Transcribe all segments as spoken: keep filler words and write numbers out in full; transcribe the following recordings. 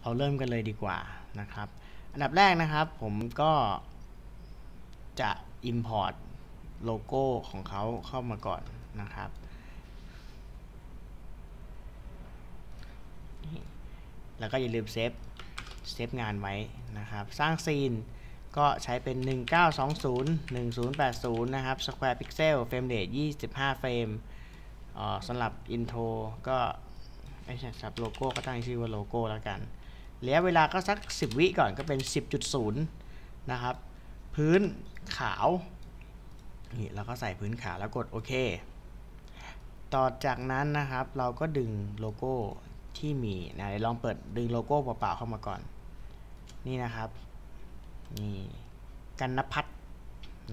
เราเริ่มกันเลยดีกว่านะครับอันดับแรกนะครับผมก็จะ import โลโก้ของเขาเข้ามาก่อนนะครับแล้วก็อย่าลืมเซฟเซฟงานไว้นะครับสร้างซีนก็ใช้เป็นหนึ่งเก้าสองศูนย์ หนึ่งศูนย์แปดศูนย์นะครับ Square Pixel Frame Rate ยี่สิบห้าเฟรมสำหรับอินโทรก็ไอ้สับโลโก้ก็ตั้งชื่อว่าโลโก้แล้วกันระยะเวลาก็สักสิบวิก่อนก็เป็น สิบจุดศูนย์ นะครับพื้นขาวนี่เราก็ใส่พื้นขาวแล้วกดโอเคต่อจากนั้นนะครับเราก็ดึงโลโก้ที่มีนะลองเปิดดึงโลโก้เปล่าๆเข้ามาก่อนนี่นะครับนี่กันนภัทร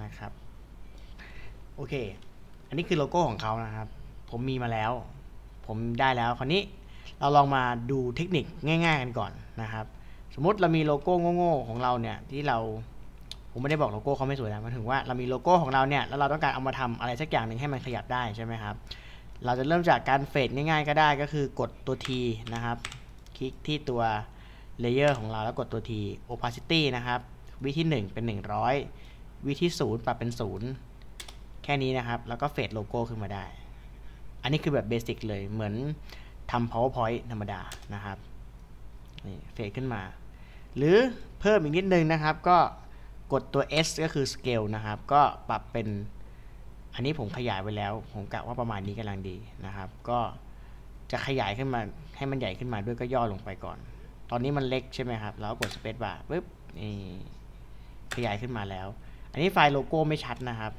นะครับโอเคอันนี้คือโลโก้ของเขานะครับผมมีมาแล้วผมได้แล้วคราวนี้เราลองมาดูเทคนิคง่ายๆกันก่อนนะครับสมมติเรามีโลโก้โง่ๆของเราเนี่ยที่เราผมไม่ได้บอกโลโก้เขาไม่สวยนะมันถึงว่าเรามีโลโก้ของเราเนี่ยแล้วเราต้องการเอามาทำอะไรสักอย่างหนึ่งให้มันขยับได้ใช่ไหมครับเราจะเริ่มจากการเฟดง่ายๆก็ได้ก็คือกดตัว T นะครับคลิกที่ตัวเลเยอร์ของเราแล้วกดตัว T opacity นะครับวิธีหนึ่งเป็นหนึ่งร้อยวิธีศูนย์ปรับเป็นศูนย์แค่นี้นะครับแล้วก็เฟดโลโก้ขึ้นมาได้อันนี้คือแบบเบสิกเลยเหมือนทำ powerpoint ธรรมดานะครับนี่เฟดขึ้นมาหรือเพิ่มอีกนิดนึงนะครับก็กดตัว S ก็คือ scale นะครับก็ปรับเป็นอันนี้ผมขยายไปแล้วผมกะว่าประมาณนี้กำลังดีนะครับก็จะขยายขึ้นมาให้มันใหญ่ขึ้นมาด้วยก็ย่อลงไปก่อนตอนนี้มันเล็กใช่ไหมครับแล้วกด space bar ปึ๊บนี่ขยายขึ้นมาแล้วอันนี้ไฟล์โลโก้ไม่ชัดนะครับ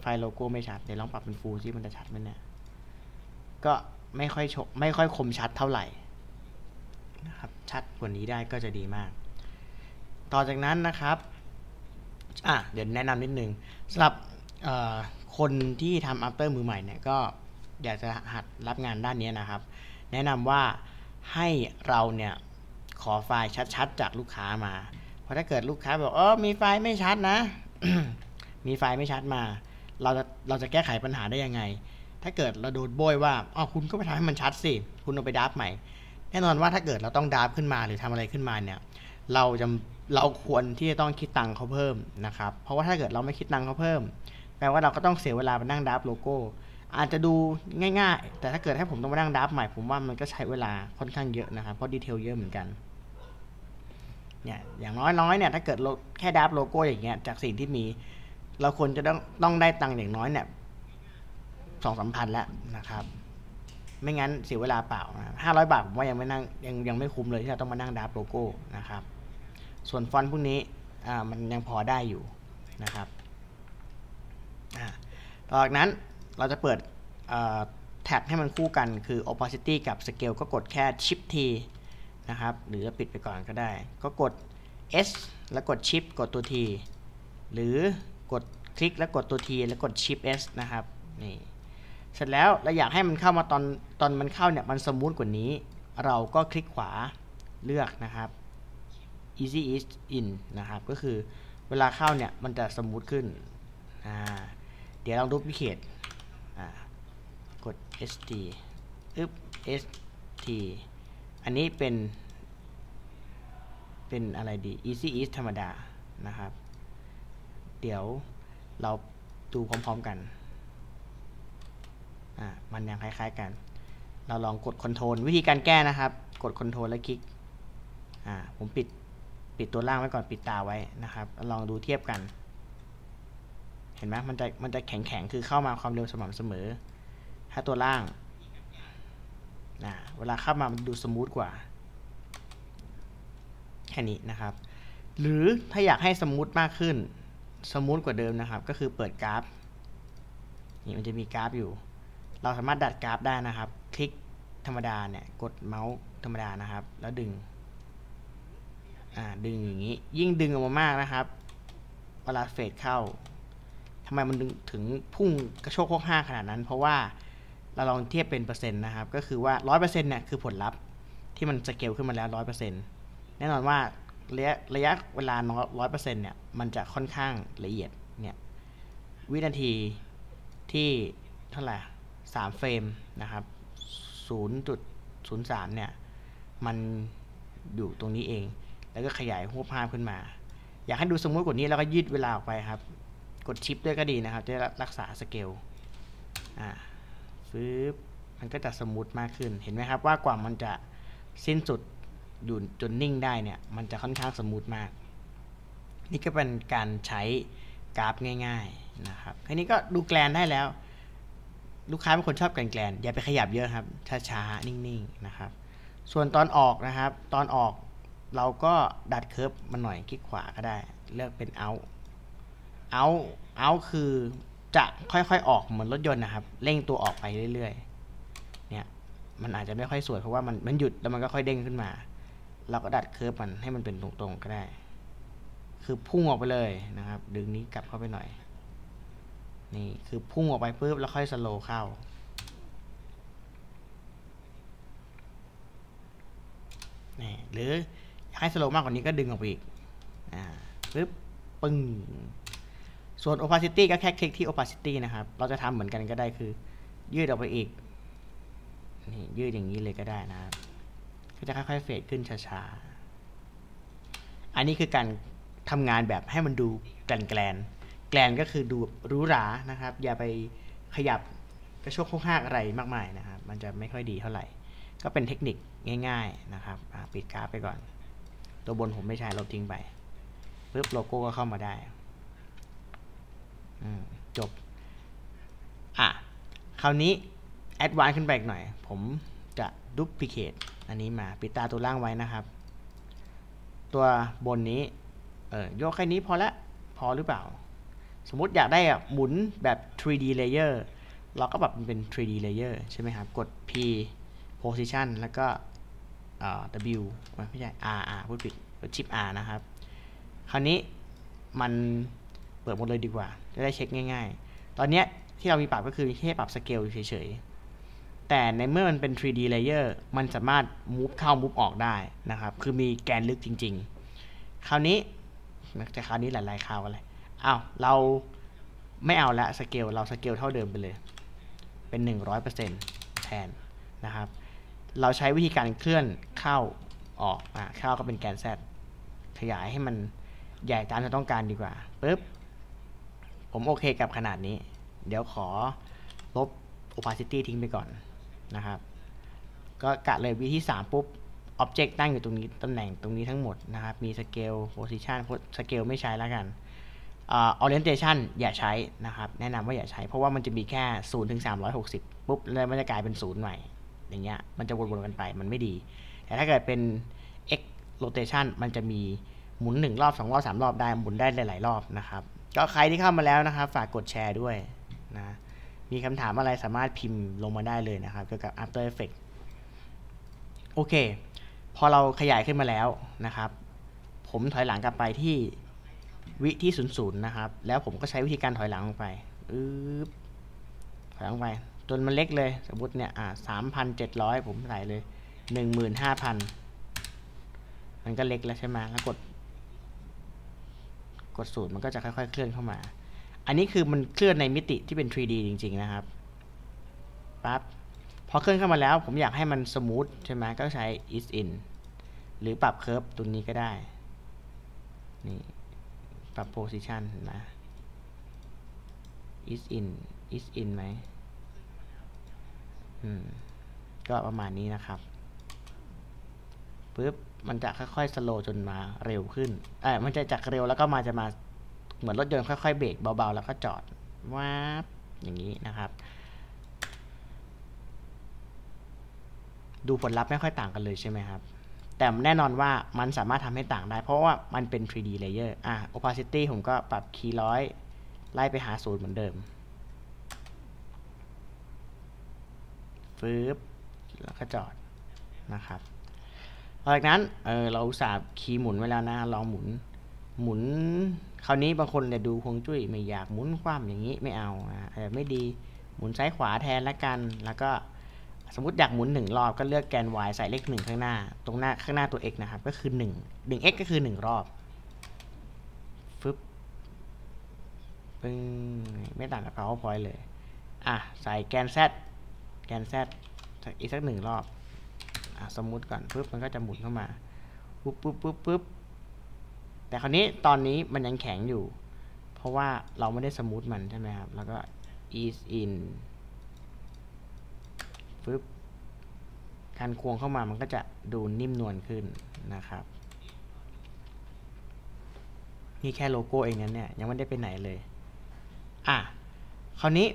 ไฟล์โลโก้ไม่ชัดเดี๋ยวลองปรับเป็น full ซิมันจะชัดไหมเนี่ยก็ไม่ค่อยชกไม่ค่อยคมชัดเท่าไหร่นะครับชัดกว่านี้ได้ก็จะดีมากต่อจากนั้นนะครับอ่ะเดี๋ยวแนะนำนิดนึงสำหรับคนที่ทำ after มือใหม่เนี่ยก็อยากจะหัดรับงานด้านนี้นะครับแนะนำว่าให้เราเนี่ยขอไฟล์ชัดๆจากลูกค้ามาเพราะถ้าเกิดลูกค้าบอกเออมีไฟล์ไม่ชัดนะ มีไฟล์ไม่ชัดมาเราจะเราจะแก้ไขปัญหาได้ยังไงถ้าเกิดเราโดนโบยว่าอ๋อคุณก็ไปทำให้มันชัดสิคุณเอาไปดับใหม่แน่นอนว่าถ้าเกิดเราต้องดับขึ้นมาหรือทำอะไรขึ้นมาเนี่ยเราจะเราควรที่จะต้องคิดตังค์เขาเพิ่มนะครับเพราะว่าถ้าเกิดเราไม่คิดตังค์เขาเพิ่มแปลว่าเราก็ต้องเสียเวลาไปนั่งดับโลโก้อาจจะดูง่ายๆแต่ถ้าเกิดให้ผมต้องมานั่งดับใหม่ผมว่ามันก็ใช้เวลาค่อนข้างเยอะนะครับเพราะดีเทลเยอะเหมือนกันเนี่ยอย่างน้อยๆเนี่ยถ้าเกิดแค่ดับโลโก้อย่างเงี้ยจากสิ่งที่มีเราควรจะต้องต้องได้ตังค์อย่างน้อยเนี่ยสองสามพันแล้วนะครับไม่งั้นเสียเวลาเปล่าห้าร้อยบาทผมว่ายังไม่นั่งยังยังไม่คุ้มเลยที่เราต้องมานั่งดับโลโก้นะครับส่วนฟอนต์พวกนี้อ่ามันยังพอได้อยู่นะครับอ่าต่อจากนั้นเราจะเปิดแท็กให้มันคู่กันคือ opacity กับ scale ก็กดแค่ shift T นะครับหรือจะปิดไปก่อนก็ได้ก็กด S แล้วกด shift กดตัว T หรือกดคลิกแล้วกดตัว T แล้วกด shift S นะครับนี่เสร็จแล้วเราอยากให้มันเข้ามาตอนตอนมันเข้าเนี่ยมันสมูทกว่านี้เราก็คลิกขวาเลือกนะครับ easy ease in นะครับก็คือเวลาเข้าเนี่ยมันจะสมูทขึ้นอ่าเดี๋ยวลองดูพิเคตอ่ากด st อึ๊บ st อันนี้เป็นเป็นอะไรดี easy ease ธรรมดานะครับเดี๋ยวเราดูพร้อมๆกันมันยังคล้ายๆกันเราลองกดคอนโทรลวิธีการแก้นะครับกดคอนโทรลแล้วคลิกอ่าผมปิดปิดตัวล่างไว้ก่อนปิดตาไว้นะครับลองดูเทียบกันเห็นไหมมันจะมันจะแข็งๆคือเข้ามาความเร็วสม่ำเสมอถ้าตัวล่างอ่าเวลาเข้ามามันดูสมูทกว่าแค่นี้นะครับหรือถ้าอยากให้สมูทมากขึ้นสมูทกว่าเดิมนะครับก็คือเปิดกราฟนี่มันจะมีกราฟอยู่เราสามารถดัดกราฟได้นะครับคลิกธรรมดาเนี่ยกดเมาส์ธรรมดานะครับแล้วดึงอ่าดึงอย่างนี้ยิ่งดึงออกมามากนะครับเวลาเฟดเข้าทำไมมันดึงถึงพุ่งกระโชกโคกห้าขนาดนั้นเพราะว่าเราลองเทียบเป็นเปอร์เซ็นต์นะครับก็คือว่า ร้อยเปอร์เซ็นต์ เนี่ยคือผลลัพธ์ที่มันสเกลขึ้นมาแล้ว ร้อยเปอร์เซ็นต์ แน่นอนว่าระยะระยะเวลา ร้อยเปอร์เซ็นต์ เนี่ยมันจะค่อนข้างละเอียดเนี่ยวินาทีที่เท่าไหร่สามเฟรมนะครับ ศูนย์จุดศูนย์สาม เนี่ย มันอยู่ตรงนี้เองแล้วก็ขยายรูปภาพขึ้นมาอยากให้ดูสมมุติกว่านี้แล้วก็ยืดเวลาออกไปครับกดชิปด้วยก็ดีนะครับจะรักษาสเกลอ่าฟืบมันก็จะสมูทมากขึ้นเห็นไหมครับว่ากว่ามันจะสิ้นสุดอยู่จนนิ่งได้เนี่ยมันจะค่อนข้างสมูทมากนี่ก็เป็นการใช้กราฟง่ายๆนะครับทีนี้ก็ดูแกลนได้แล้วลูกค้าเป็นคนชอบแกลนๆอย่าไปขยับเยอะครับช้าๆนิ่งๆนะครับส่วนตอนออกนะครับตอนออกเราก็ดัดเคิร์ฟมันหน่อยคลิกขวาก็ได้เลือกเป็น out out out คือจะค่อยๆออกเหมือนรถยนต์นะครับเร่งตัวออกไปเรื่อยๆเนี่ยมันอาจจะไม่ค่อยสวยเพราะว่ามันมันหยุดแล้วมันก็ค่อยเด้งขึ้นมาเราก็ดัดเคิร์ฟมันให้มันเป็นตรงๆก็ได้คือพุ่งออกไปเลยนะครับดึงนี้กลับเข้าไปหน่อยนี่คือพุ่งออกไปปุ๊บแล้วค่อยสโลว์เข้านี่หรือให้สโลว์มากกว่านี้ก็ดึงออกไปอีกอ่าปึ๊บปึ้งส่วน opacity ก็แค่คลิกที่ opacity นะครับเราจะทำเหมือนกันก็ได้คือยืดออกไปอีกนี่ยืดอย่างนี้เลยก็ได้นะครับก็จะค่อยๆเฟดขึ้นช้าๆอันนี้คือการทำงานแบบให้มันดูแกลนแกลนแกลนก็คือดูรู้หรานะครับอย่าไปขยับกระโชกโค้งหักอะไรมากมายนะครับมันจะไม่ค่อยดีเท่าไหร่ก็เป็นเทคนิคง่ายๆนะครับปิดกราฟไปก่อนตัวบนผมไม่ใช้ลบทิ้งไปปึ๊บโลโก้ก็เข้ามาได้จบอ่ะคราวนี้แอดวานซ์ขึ้นไปอีกหน่อยผมจะดูพลิเคทอันนี้มาปิดตาตัวล่างไว้นะครับตัวบนนี้เออโยกแค่นี้พอละพอหรือเปล่าสมมติอยากได้แบบหมุนแบบ ทรีดี layer เราก็แบบเป็น ทรีดี layer ใช่ไหมครับกด P position แล้วก็ W ไม่ใช่ R R พูดผิดกดชิป R นะครับคราวนี้มันเปิดหมดเลยดีกว่าจะได้เช็คง่ายๆตอนนี้ที่เรามีปรับก็คือแค่ปรับสเกลเฉยๆแต่ในเมื่อมันเป็น ทรีดี layer มันสามารถ move เข้า move ออกได้นะครับคือมีแกนลึกจริงๆคราวนี้จะคราวนี้หลายๆคราวอะไรอ้าวเราไม่เอาละสเกลเราสเกลเท่าเดิมไปเลยเป็น หนึ่งร้อยเปอร์เซ็นต์ แทนนะครับเราใช้วิธีการเคลื่อนเข้าออกอ่ะเข้าก็เป็นแกน Z ขยายให้มันใหญ่ตามที่ต้องการดีกว่าปึ๊บผมโอเคกับขนาดนี้เดี๋ยวขอลบ opacity ทิ้งไปก่อนนะครับก็กะเลยวิธีสามปุ๊บ object ตั้งอยู่ตรงนี้ตำแหน่งตรงนี้ทั้งหมดนะครับมี scale position scale ไม่ใช้แล้วกัน uh, orientation อย่าใช้นะครับแนะนำว่าอย่าใช้เพราะว่ามันจะมีแค่ศูนย์ถึงสามร้อยหกสิบปุ๊บแล้วมันจะกลายเป็นศูนย์ใหม่อย่างเงี้ยมันจะวนๆกันไปมันไม่ดีแต่ถ้าเกิดเป็น x rotation มันจะมีหมุนหนึ่งรอบสองรอบสามรอบได้หมุนได้หลายๆรอบนะครับก็ใครที่เข้ามาแล้วนะครับฝากกดแชร์ด้วยนะมีคำถามอะไรสามารถพิมพ์ลงมาได้เลยนะครับเกี่ยวกับ After Effect โอเคพอเราขยายขึ้นมาแล้วนะครับผมถอยหลังกลับไปที่วิที่ศูนย์ ศูนย์นะครับแล้วผมก็ใช้วิธีการถอยหลังลงไปอืบถอยหลังไปจนมันเล็กเลยสมมติเนี่ยอ่าสามพันเจ็ดร้อยผมใส่เลยหนึ่งหมื่นห้าพันมันก็เล็กแล้วใช่ไหมแล้วกดกดศูนย์มันก็จะค่อยๆเคลื่อนเข้ามาอันนี้คือมันเคลื่อนในมิติที่เป็น ทรีดี จริงๆนะครับปั๊บพอเคลื่อนเข้ามาแล้วผมอยากให้มันสมูทใช่ไหมก็ใช้ ease in หรือปรับเคิร์ฟตัวนี้ก็ได้นี่ปรับ position นะ ease in ease in ไหมอืมก็ประมาณนี้นะครับปึ๊บมันจะค่อยๆสโลว์จนมาเร็วขึ้นเออมันจะจากเร็วแล้วก็มาจะมาเหมือนรถยนต์ค่อยๆเบรกเบาๆแล้วก็จอดว้าบอย่างนี้นะครับดูผลลัพธ์ไม่ค่อยต่างกันเลยใช่ไหมครับแต่แน่นอนว่ามันสามารถทำให้ต่างได้เพราะว่ามันเป็น ทรีดี layer อ่ะ opacity ผมก็ปรับคีย์ร้อยไล่ไปหาศูนย์เหมือนเดิมฟืบแล้วก็จอดนะครับหลังจากนั้น เ, เราอุตส่าห์คีย์หมุนไว้แล้วนะลองหมุนหมุนคราวนี้บางคนจะดูฮวงจุ้ยไม่อยากหมุนคว่ำอย่างนี้ไม่เอานะอาจจะไม่ดีหมุนซ้ายขวาแทนละกันแล้วก็สมมติอยากหมุนหนึ่งรอบก็เลือกแกน y ใส่เลขหนึ่งข้างหน้าตรงหน้าข้างหน้าตัว x นะครับก็คือหนึ่ง หนึ่ง x ก็คือหนึ่งรอบฟึบปึ้งไม่ต่างกับ PowerPoint เลยอ่ะใส่แกน z แกน z อีกสักหนึ่งรอบ สมมุติก่อนปุ๊บมันก็จะหมุนเข้ามาปุ๊บปุ๊บปุ๊บปุ๊บแต่คราวนี้ตอนนี้มันยังแข็งอยู่เพราะว่าเราไม่ได้สมูทมันใช่ไหมครับแล้วก็ ease in ปุ๊บการควงเข้ามามันก็จะดูนิ่มนวลขึ้นนะครับนี่แค่โลโก้เองนั้นเนี่ยยังไม่ได้ไปไหนเลยอ่ะคราวนี้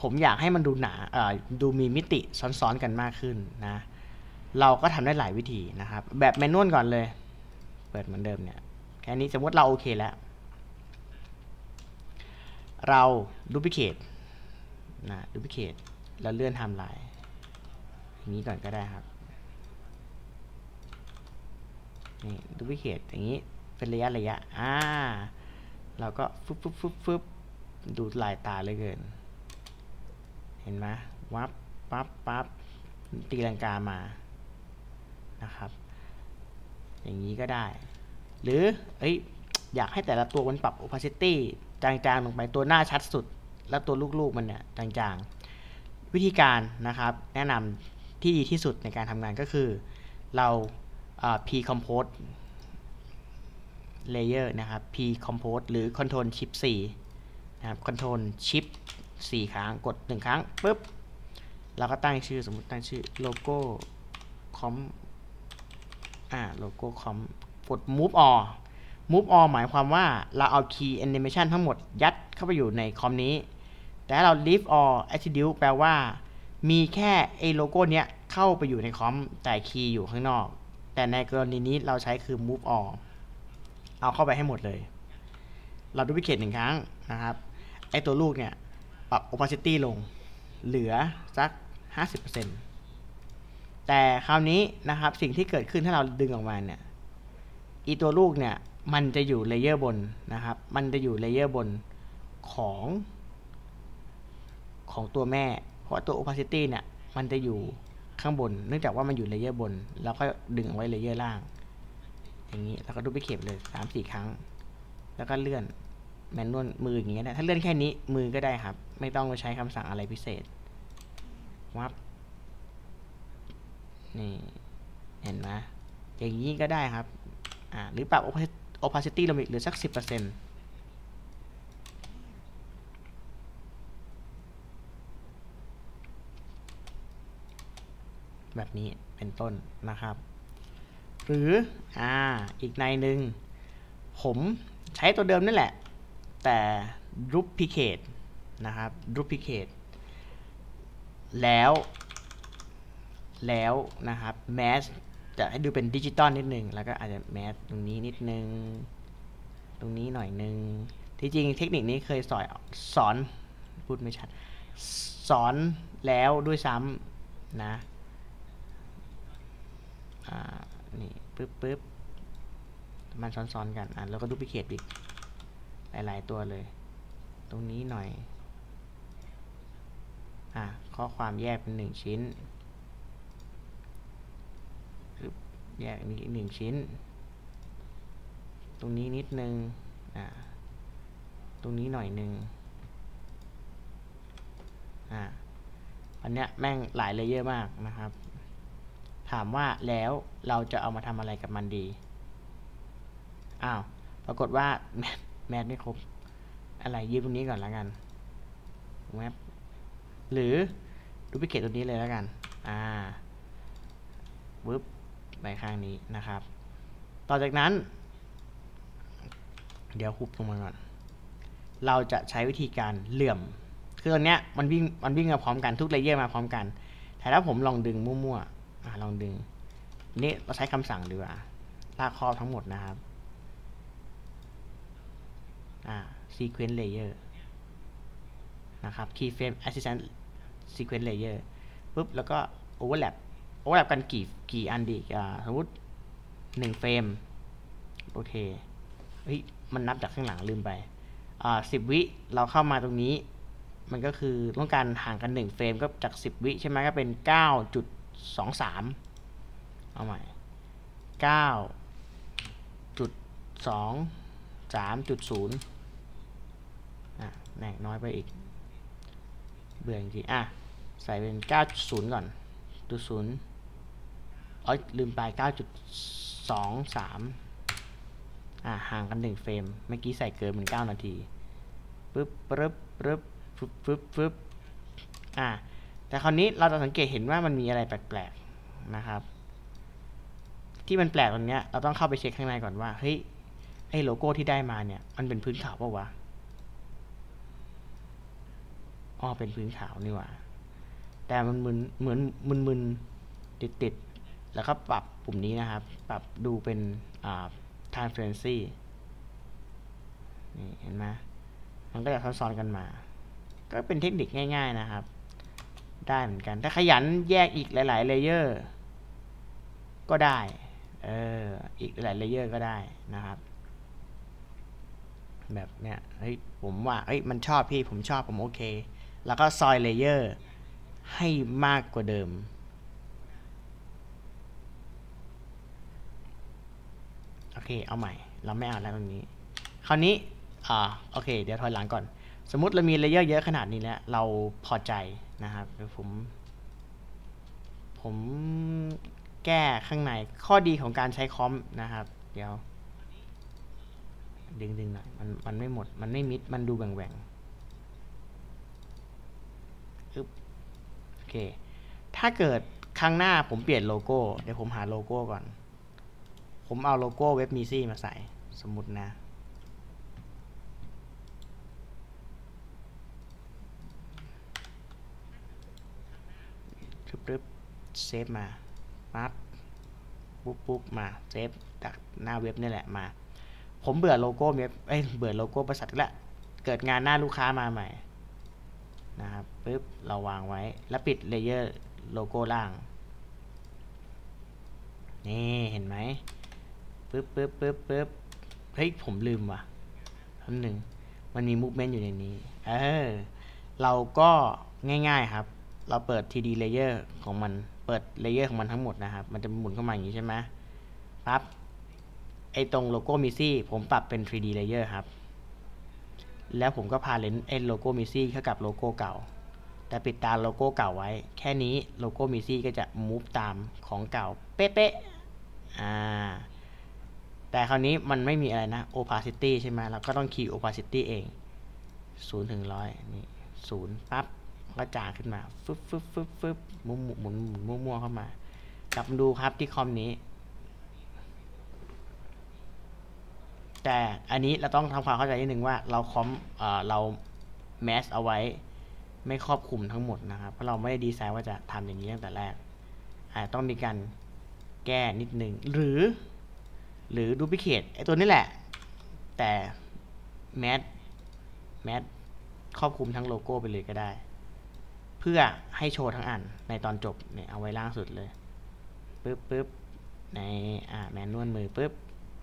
ผมอยากให้มันดูหนาดูมีมิติซ้อนๆกันมากขึ้นนะเราก็ทำได้หลายวิธีนะครับแบบแมนนวลก่อนเลยเปิดเหมือนเดิมเนี่ยแค่นี้สมมติเราโอเคแล้วเราดูพิเคตนะดูพิเคตแล้วเลื่อนไทม์ไลน์อย่างนี้ก่อนก็ได้ครับนี่ดูพิเคตอย่างนี้เป็นระยะระยะอ่าเราก็ฟึบฟึบฟึบฟึบดูลายตาเลยเกินเห็นไหมวับปั๊บปั๊บตีลังกามานะครับอย่างนี้ก็ได้หรือเอ้ยอยากให้แต่ละตัวมันปรับ opacity จางๆลงไปตัวหน้าชัดสุดแล้วตัวลูกๆมันเนี่ยจางๆวิธีการนะครับแนะนำที่ดีที่สุดในการทำงานก็คือเรา p-compose layer นะครับ p-compose หรือ control shift ซี นะครับ control shift สี่ครั้งกดหนึ่งครั้งปุ๊บเราก็ตั้งชื่อสมมติตั้งชื่อโลโก้คอมอ่าโลโก้คอมกด move all move all หมายความว่าเราเอา key animation ทั้งหมดยัดเข้าไปอยู่ในคอมนี้แต่เรา leave all attribute แปลว่ามีแค่ไอโลโก้เนี้ยเข้าไปอยู่ในคอมแต่ key อยู่ข้างนอกแต่ในกรณีนี้เราใช้คือ move all เอาเข้าไปให้หมดเลยเราดูพิเคตหนึ่งครั้งนะครับไอตัวลูกเนี่ยปรับ opacity ลงเหลือสัก ห้าสิบเปอร์เซ็นต์ แต่คราวนี้นะครับสิ่งที่เกิดขึ้นถ้าเราดึงออกมาเนี่ยอีตัวลูกเนี่ยมันจะอยู่เลเยอร์บนนะครับมันจะอยู่เลเยอร์บนของของตัวแม่เพราะตัว opacity เนี่ยมันจะอยู่ข้างบนเนื่องจากว่ามันอยู่เลเยอร์บนแล้วก็ดึงเอาไว้เลเยอร์ล่างอย่างนี้แล้วก็ดูไปเข็บเลย สามถึงสี่ ครั้งแล้วก็เลื่อนแมนนวลมืออย่างเงี้ยนะถ้าเลื่อนแค่นี้มือก็ได้ครับไม่ต้องไปใช้คำสั่งอะไรพิเศษวับนี่เห็นไหมอย่างนี้ก็ได้ครับอ่าหรือปรับ opacity ลงอีกหรือสัก สิบเปอร์เซ็นต์ แบบนี้เป็นต้นนะครับหรืออ่าอีกในหนึ่งผมใช้ตัวเดิมนั่นแหละแต่รูปพิเคตนะครับรูปพิเคตแล้วแล้วนะครับแมสจะให้ดูเป็นดิจิตอลนิดนึงแล้วก็อาจจะแมสตรงนี้นิดนึงตรงนี้หน่อยนึงที่จริงเทคนิคนี้เคยสอนสอนพูดไม่ชัดสอนแล้วด้วยซ้ำนะอ่านี่ปึ๊บปึ๊บมันซ้อนๆกันอ่ะแล้วก็ดูพิเคตอีกหลายๆตัวเลยตรงนี้หน่อยอ่ะข้อความแยกเป็นหนึ่งชิ้นแยกนี้หนึ่งชิ้นตรงนี้นิดนึงอ่ะตรงนี้หน่อยนึงอ่ะอันเนี้ยแม่งหลายเลเยอร์มากนะครับถามว่าแล้วเราจะเอามาทำอะไรกับมันดีอ้าวปรากฏว่า แมทไม่ครบอะไรยืมตรงนี้ก่อนแล้วกันแมทหรือดูพิเกตตัวนี้เลยแล้วกันอ่าเวิร์บไปข้างนี้นะครับต่อจากนั้นเดี๋ยวหุบลงมาก่อนเราจะใช้วิธีการเหลื่อมคือตอนเนี้ยมันวิ่งมันวิ่งมาพร้อมกันทุกเลเยอร์มาพร้อมกันแต่ถ้าผมลองดึงมั่วๆอ่าลองดึงนี่เราใช้คำสั่งดีกว่าลากครอบทั้งหมดนะครับอ่า sequence layer นะครับ keyframe assistant sequence layer ปุ๊บแล้วก็ overlap overlap กันกี่กี่อันดีอ่าสมมติหนึ่งเฟรมโอเคเฮ้ยมันนับจากข้างหลังลืมไปอ่าสิบวิเราเข้ามาตรงนี้มันก็คือต้องการห่างกันหนึ่งเฟรมก็จากสิบวิใช่ไหมก็เป็น เก้าจุดสองสาม เอาใหม่ เก้าจุดสองสามจุดศูนย์ อ่ะแหนกน้อยไปอีกเบื่อจริงอ่ะใส่เป็น เก้าจุดศูนย์ ก่อน จุด ศูนย์ อ๋อลืมไป เก้าจุดสองสาม อ่าห่างกันหนึ่งเฟรมเมื่อกี้ใส่เกินมันเก้านาทีปึ๊บปึ๊บปึ๊บฟึบฟึบฟึบอ่าแต่คราวนี้เราจะสังเกตเห็นว่ามันมีอะไรแปลกๆนะครับที่มันแปลกตรงเนี้ยเราต้องเข้าไปเช็คข้างในก่อนว่าเฮ้ยไอ้โลโก้ที่ได้มาเนี่ยมันเป็นพื้นขาวเปล่าวะอ๋อเป็นพื้นขาวนี่หว่าแต่มันมึนเหมือนมึนมึนติดติดแล้วก็ปรับปุ่มนี้นะครับปรับดูเป็นอ่า transparency นี่เห็นไหมมันก็จะซ้อนๆกันมาก็เป็นเทคนิคง่ายๆนะครับได้เหมือนกันถ้าขยันแยกอีกหลายๆเลเยอร์ก็ได้เอออีกหลายเลเยอร์ก็ได้นะครับแบบเนี้ยเฮ้ยผมว่าเฮ้ยมันชอบพี่ผมชอบผมโอเคแล้วก็ซอยเลเยอร์ให้มากกว่าเดิมโอเคเอาใหม่เราไม่เอาแล้วตรงนี้คราวนี้อ่าโอเคเดี๋ยวถอยหลังก่อนสมมุติเรามีเลเยอร์เยอะขนาดนี้แล้วเราพอใจนะครับผมผมแก้ข้างในข้อดีของการใช้คอมนะครับเดี๋ยวดึงดึงหน่อยมันมันไม่หมดมันไม่มิดมันดูแหว่งแหว่งอึ๊บโอเคถ้าเกิดข้างหน้าผมเปลี่ยนโลโก้เดี๋ยวผมหาโลโก้ก่อนผมเอาโลโก้เว็บมีซี่มาใส่สมมุตินะปึ๊บเซฟมาปั๊บปุ๊บปุ๊บมาเซฟจากหน้าเว็บนี่แหละมาผมเบื่อโลโก้เว็บเอ้ยเบื่อโลโก้บริษัทละเกิดงานหน้าลูกค้ามาใหม่นะครับปึ๊บเราวางไว้แล้วปิดเลเยอร์โลโก้ล่างนี่เห็นไหมปึ๊บปึ๊บปึ๊บปึ๊บเฮ้ยผมลืมว่ะคำหนึ่งมันมีมูฟเมนต์อยู่ในนี้เออเราก็ง่ายๆครับเราเปิด ที ดี layer ของมันเปิด layer ของมันทั้งหมดนะครับมันจะหมุนเข้ามาอย่างนี้ใช่ไหมปั๊บไอตรงโลโก้มิซี่ผมปรับเป็น ทรี ดี layer ครับแล้วผมก็พาเลนส์ไอโลโก้มิซี่เข้ากับโลโก้เก่าแต่ปิดตาโลโก้เก่าไว้แค่นี้โลโก้มิซี่ก็จะมูฟตามของเก่าเป๊ะๆอ่าแต่คราวนี้มันไม่มีอะไรนะ opacity ใช่ไหมเราก็ต้องคีย์ opacity เองศูนย์ถึงหนึ่งร้อยนี่ศูนย์ปั๊บก็จางขึ้นมาฟึบฟึบฟึบฟึบหมุนหมุนหมุนหมุนมั่วเข้ามากลับมาดูครับที่คอมนี้แต่อันนี้เราต้องทำความเข้าใจนิดนึงว่าเราคอมเอ่อเราแมสเอาไว้ไม่ครอบคลุมทั้งหมดนะครับเพราะเราไม่ได้ดีไซน์ว่าจะทำอย่างนี้ตั้งแต่แรกอาจต้องมีการแก้นิดนึงหรือหรือดูพิเคทไอตัวนี้แหละแต่แมสแมสครอบคลุมทั้งโลโก้ไปเลยก็ได้เพื่อให้โชว์ทั้งอันในตอนจบเนี่ยเอาไว้ล่างสุดเลยปึ๊บปึ๊บในอ่าแมนนวลมือปึ๊บ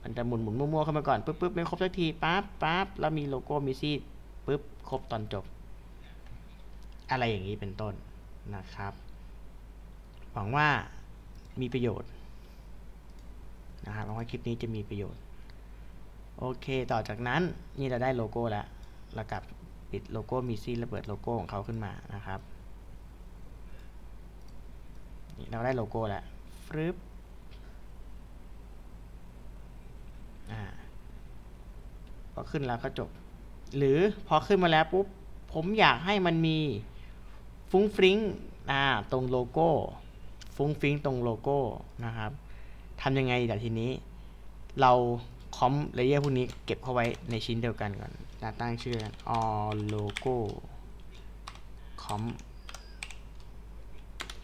มันจะหมุนหมุนมั่วๆเข้ามาก่อนปึ๊บปึ๊บไม่ครบสักทีปั๊บปั๊บแล้วมีโลโก้มีซี่ปึ๊บครบตอนจบอะไรอย่างนี้เป็นต้นนะครับหวังว่ามีประโยชน์นะครับหวังว่าคลิปนี้จะมีประโยชน์โอเคต่อจากนั้นนี่เราได้โลโก้แล้วเรากลับปิดโลโก้มีซี่แล้วเปิดโลโก้ของเขาขึ้นมานะครับเราได้โลโก้แล้วฟรึบอ่าพอขึ้นแล้วก็จบหรือพอขึ้นมาแล้วปุ๊บผมอยากให้มันมีฟุ้งฟริ้งอ่าตรงโลโก้ฟุ้งฟริ้งตรงโลโก้นะครับทำยังไงแต่ทีนี้เราคอมเลเยอร์พวกนี้เก็บเข้าไว้ในชิ้นเดียวกันก่อนจะตั้งชื่อ all logo com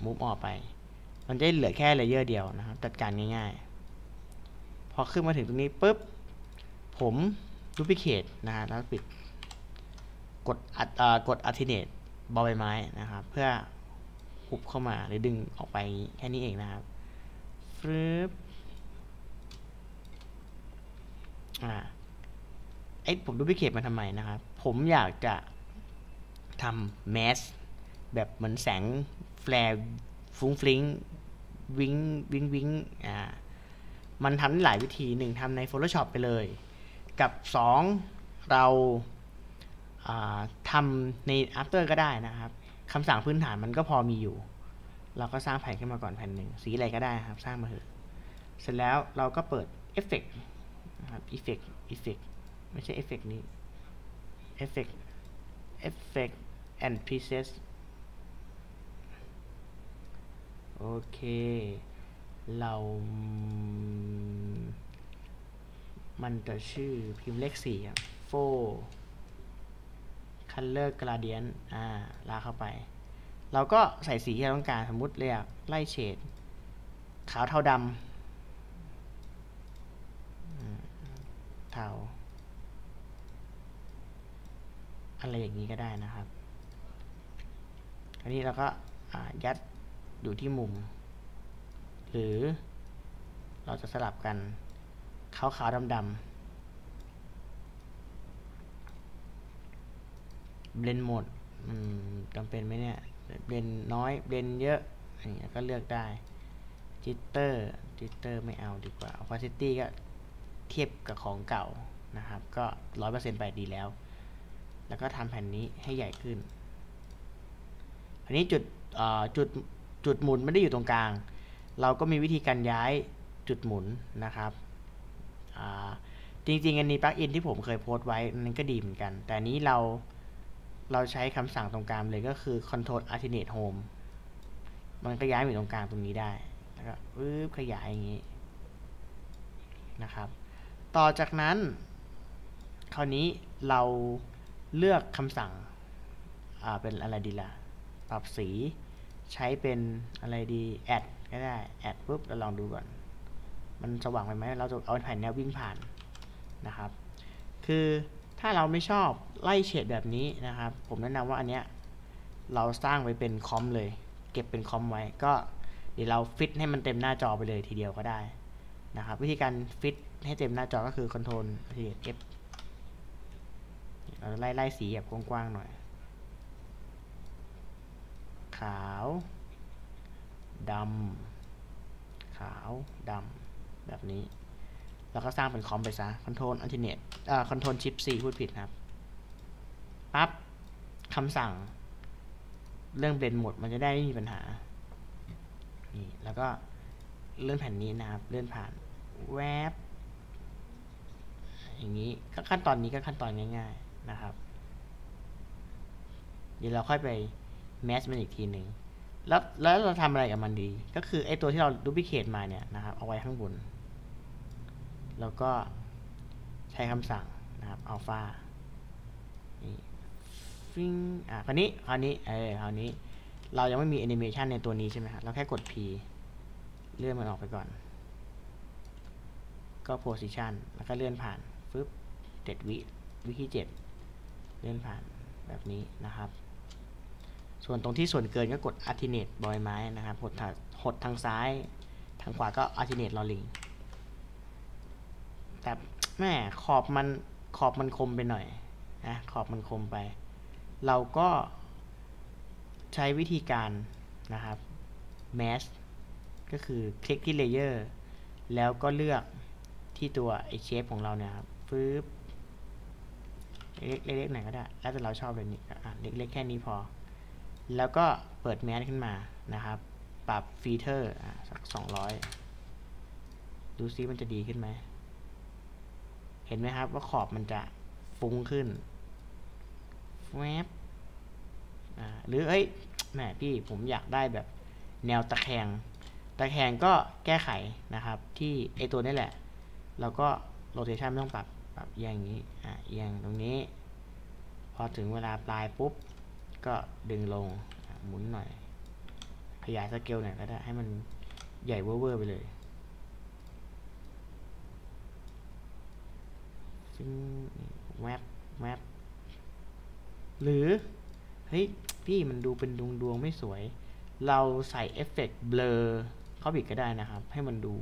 move ออกไปมันจะเหลือแค่เลเยอร์เดียวนะครับจัดการง่ายๆพอขึ้นมาถึงตรงนี้ปุ๊บผมดูพิเคทนะฮะแล้วปิดกดอัดกดอัลเทอร์เนทบอลใบไม้นะครับเพื่อหุบเข้ามาหรือดึงออกไปแค่นี้เองนะครับฟรึบอ่าไอ้ผมดูพิเคทมาทำไมนะครับผมอยากจะทำแมสแบบเหมือนแสงแฟลร์ฟุ้งฟลิงวิงวิงวิงอ่ามันทำได้หลายวิธีหนึ่งทำใน Photoshop ไปเลยกับสองเราทำใน After ก็ได้นะครับคำสั่งพื้นฐานมันก็พอมีอยู่ เราก็สร้างแผ่นขึ้นมาก่อนแผ่นหนึ่งสีอะไรก็ได้ครับสร้างมาเถอะเสร็จแล้วเราก็เปิด Effect นะครับ Effect Effect ไม่ใช่ Effect นี้ Effect Effect and Presets โอเคเรามันจะชื่อพิมพ์เลขสี่ครับ four color gradient อ่าลากเข้าไปเราก็ใส่สีที่เราต้องการสมมุติเรียกไล่เฉดขาวเทาดำเทาอะไรอย่างนี้ก็ได้นะครับอันนี้เราก็ยัดอยู่ที่มุมหรือเราจะสลับกันขาวขาวดำดำเบลนหมดจำเป็นไหมเนี่ยเบลนน้อยเบลนเยอะอันนี้ก็เลือกได้จิตเตอร์จิตเตอร์ไม่เอาดีกว่าออฟฟิซิตี้ก็เทียบกับของเก่านะครับก็ร้อยเปอร์เซ็นต์ไปดีแล้วแล้วก็ทำแผ่นนี้ให้ใหญ่ขึ้นอันนี้จุดจุดจุดหมุนไม่ได้อยู่ตรงกลางเราก็มีวิธีการย้ายจุดหมุนนะครับจริงๆอันนี้ปลั๊กอินที่ผมเคยโพสต์ไว้นั้นก็ดีเหมือนกันแต่นี้เราเราใช้คำสั่งตรงกลางเลยก็คือ Control Alternate Home มันก็ย้ายไปตรงกลางตรงนี้ได้แล้วก็ขยายอย่างนี้นะครับต่อจากนั้นคราวนี้เราเลือกคำสั่งเป็นอะไรดีล่ะปรับสีใช้เป็นอะไรดี Add ก็ได้ Add ปุ๊บเราลองดูก่อนมันสว่างไปไหมเราจะเอาแผ่นแนววิ่งผ่านนะครับคือถ้าเราไม่ชอบไล่เฉดแบบนี้นะครับผมแนะนำว่าอันเนี้ยเราสร้างไว้เป็นคอมเลยเก็บเป็นคอมไว้ก็เดี๋ยวเราฟิตให้มันเต็มหน้าจอไปเลยทีเดียวก็ได้นะครับวิธีการฟิตให้เต็มหน้าจอก็คือ Control ที่ F เราไล่ไล่สีแบบกว้างๆหน่อยขาวดำขาวดำแบบนี้แล้วก็สร้างเป็นคอมไปซะ Control Alternate เอ่อ Control Shift C พูดผิดครับปั๊บคำสั่งเรื่องเบลนหมดมันจะได้ไม่มีปัญหานี่แล้วก็เลื่อนแผ่นนี้นะครับเลื่อนผ่านแวบอย่างนี้ก็ขั้นตอนนี้ก็ขั้นตอนง่ายๆนะครับเดี๋ยวเราค่อยไปแมสมันอีกทีหนึ่งแล้วแล้วเราทำอะไรกับมันดีก็คือไอตัวที่เราดูพิเคทมาเนี่ยนะครับเอาไว้ข้างบนแล้วก็ใช้คำสั่งนะครับอัลฟานี่ฟิงอ่ะคราวนี้คราวนี้เออคราวนี้เรายังไม่มีแอนิเมชันในตัวนี้ใช่ไหมครับเราแค่กด P เลื่อนมันออกไปก่อนก็โพสิชันแล้วก็เลื่อนผ่านฟึบเจ็ดวิวิธีเจ็ดเลื่อนผ่านแบบนี้นะครับส่วนตรงที่ส่วนเกินก็กด alternate บอยไม้นะครับหดหดทางซ้ายทางขวาก็ alternate ลอลิงแต่แม่ขอบมันขอบมันคมไปหน่อยนะขอบมันคมไปเราก็ใช้วิธีการนะครับ mask ก็คือคลิกที่เลเยอร์แล้วก็เลือกที่ตัวไอ้เชฟของเราเนี่ยครับฟึบเล็กๆไหนก็ได้แล้วแต่เราชอบเลยนี่อ่ะเล็กๆแค่นี้พอแล้วก็เปิดแมสขึ้นมานะครับปรับฟีเจอร์สักสองร้อยดูซิมันจะดีขึ้นไหมเห็นไหมครับว่าขอบมันจะฟุ้งขึ้นแวบหรือเอ้ยแหมพี่ผมอยากได้แบบแนวตะแคงตะแคงก็แก้ไขนะครับที่ไอตัวนี่แหละแล้วก็โรเทชันไม่ต้องปรับปรับอย่างนี้อ่ะอย่างตรงนี้พอถึงเวลาปลายปุ๊บก็ดึงลงหมุนหน่อยขยายสเกลหน่อยก็ได้ให้มันใหญ่เว่อร์ไปเลยซึ่งแวบแวบหรือเฮ้ยพี่มันดูเป็นดวงดวงไม่สวยเราใส่เอฟเฟกต์เบลอเข้าไปก็ได้นะครับให้มันดู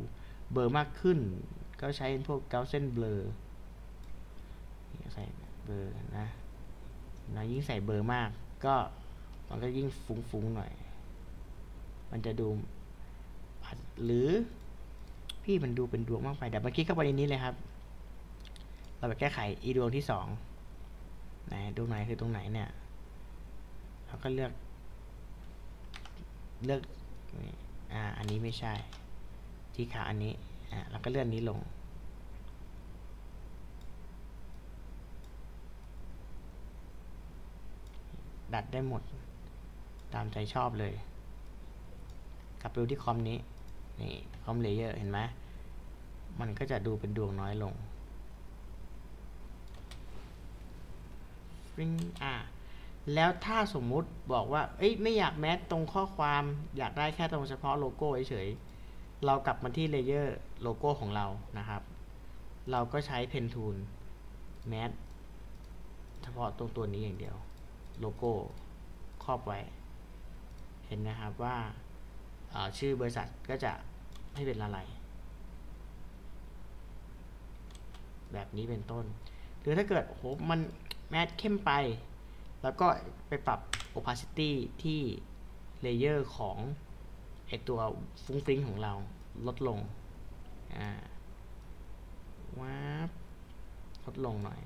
เบลอมากขึ้นก็ใช้พวกเกาเส้นเบลอใส่เบลอนะนะยิ่งใส่เบลอมากก็มันก็ยิ่งฟุ้งๆหน่อยมันจะดูหรือพี่มันดูเป็นดวงมากไปเดี๋ยวมาคลิกเข้าไปในนี้เลยครับเราไปแก้ไขอีดวงที่สองไหนดวงไหนคือตรงไหนเนี่ยเราก็เลือกเลือก อ่าอันนี้ไม่ใช่ที่ขาอันนี้อ่าแล้วก็เลื่อนนี้ลงดัดได้หมดตามใจชอบเลยกลับไปดูที่คอมนี้นี่คอมเลเยอร์เห็นไหมมันก็จะดูเป็นดวงน้อยลงอ่าแล้วถ้าสมมุติบอกว่าเอ้ยไม่อยากแมสตรงข้อความอยากได้แค่ตรงเฉพาะโลโก้เฉยๆเรากลับมาที่เลเยอร์โลโก้ของเรานะครับเราก็ใช้เพนทูลแมสเฉพาะตรงตัวนี้อย่างเดียวโลโก้ครอบไว้เห็นนะครับว่าชื่อบริษัทก็จะไม่เป็นอะไรแบบนี้เป็นต้นหรือถ้าเกิดโอ้โหมันแมสเข้มไปแล้วก็ไปปรับ opacity ที่เลเยอร์ของไอตัวฟุ้งฟิ้งของเราลดลงอ่าว้าลดลงหน่อย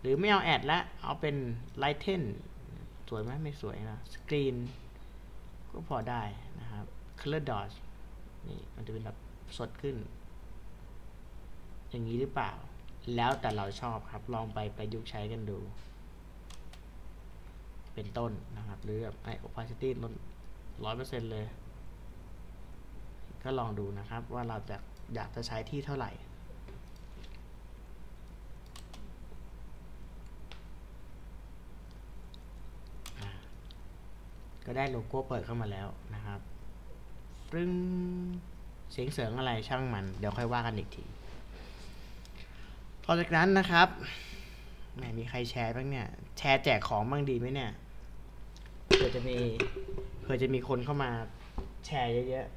หรือไม่เอาแอดละเอาเป็น lighten สวยไหมไม่สวยนะสกรีนก็พอได้นะครับ color dot นี่มันจะเป็นแบบสดขึ้นอย่างนี้หรือเปล่าแล้วแต่เราชอบครับลองไปประยุกต์ใช้กันดูเป็นต้นนะครับหรือแบบไอ opacity ลด ร้อยเปอร์เซ็นต์ เลยก็ลองดูนะครับว่าเราจะอยากจะใช้ที่เท่าไหร่ก็ได้โลโก้เปิดเข้ามาแล้วนะครับปรึ้งเสียงเสริงอะไรช่างมันเดี๋ยวค่อยว่ากันอีกทีพอจากนั้นนะครับไม่มีใครแชร์บ้างเนี่ยแชร์แจกของบ้างดีไหมเนี่ยเผื่อจะมีเผื่อจะมีคนเข้ามาแชร์เยอะๆ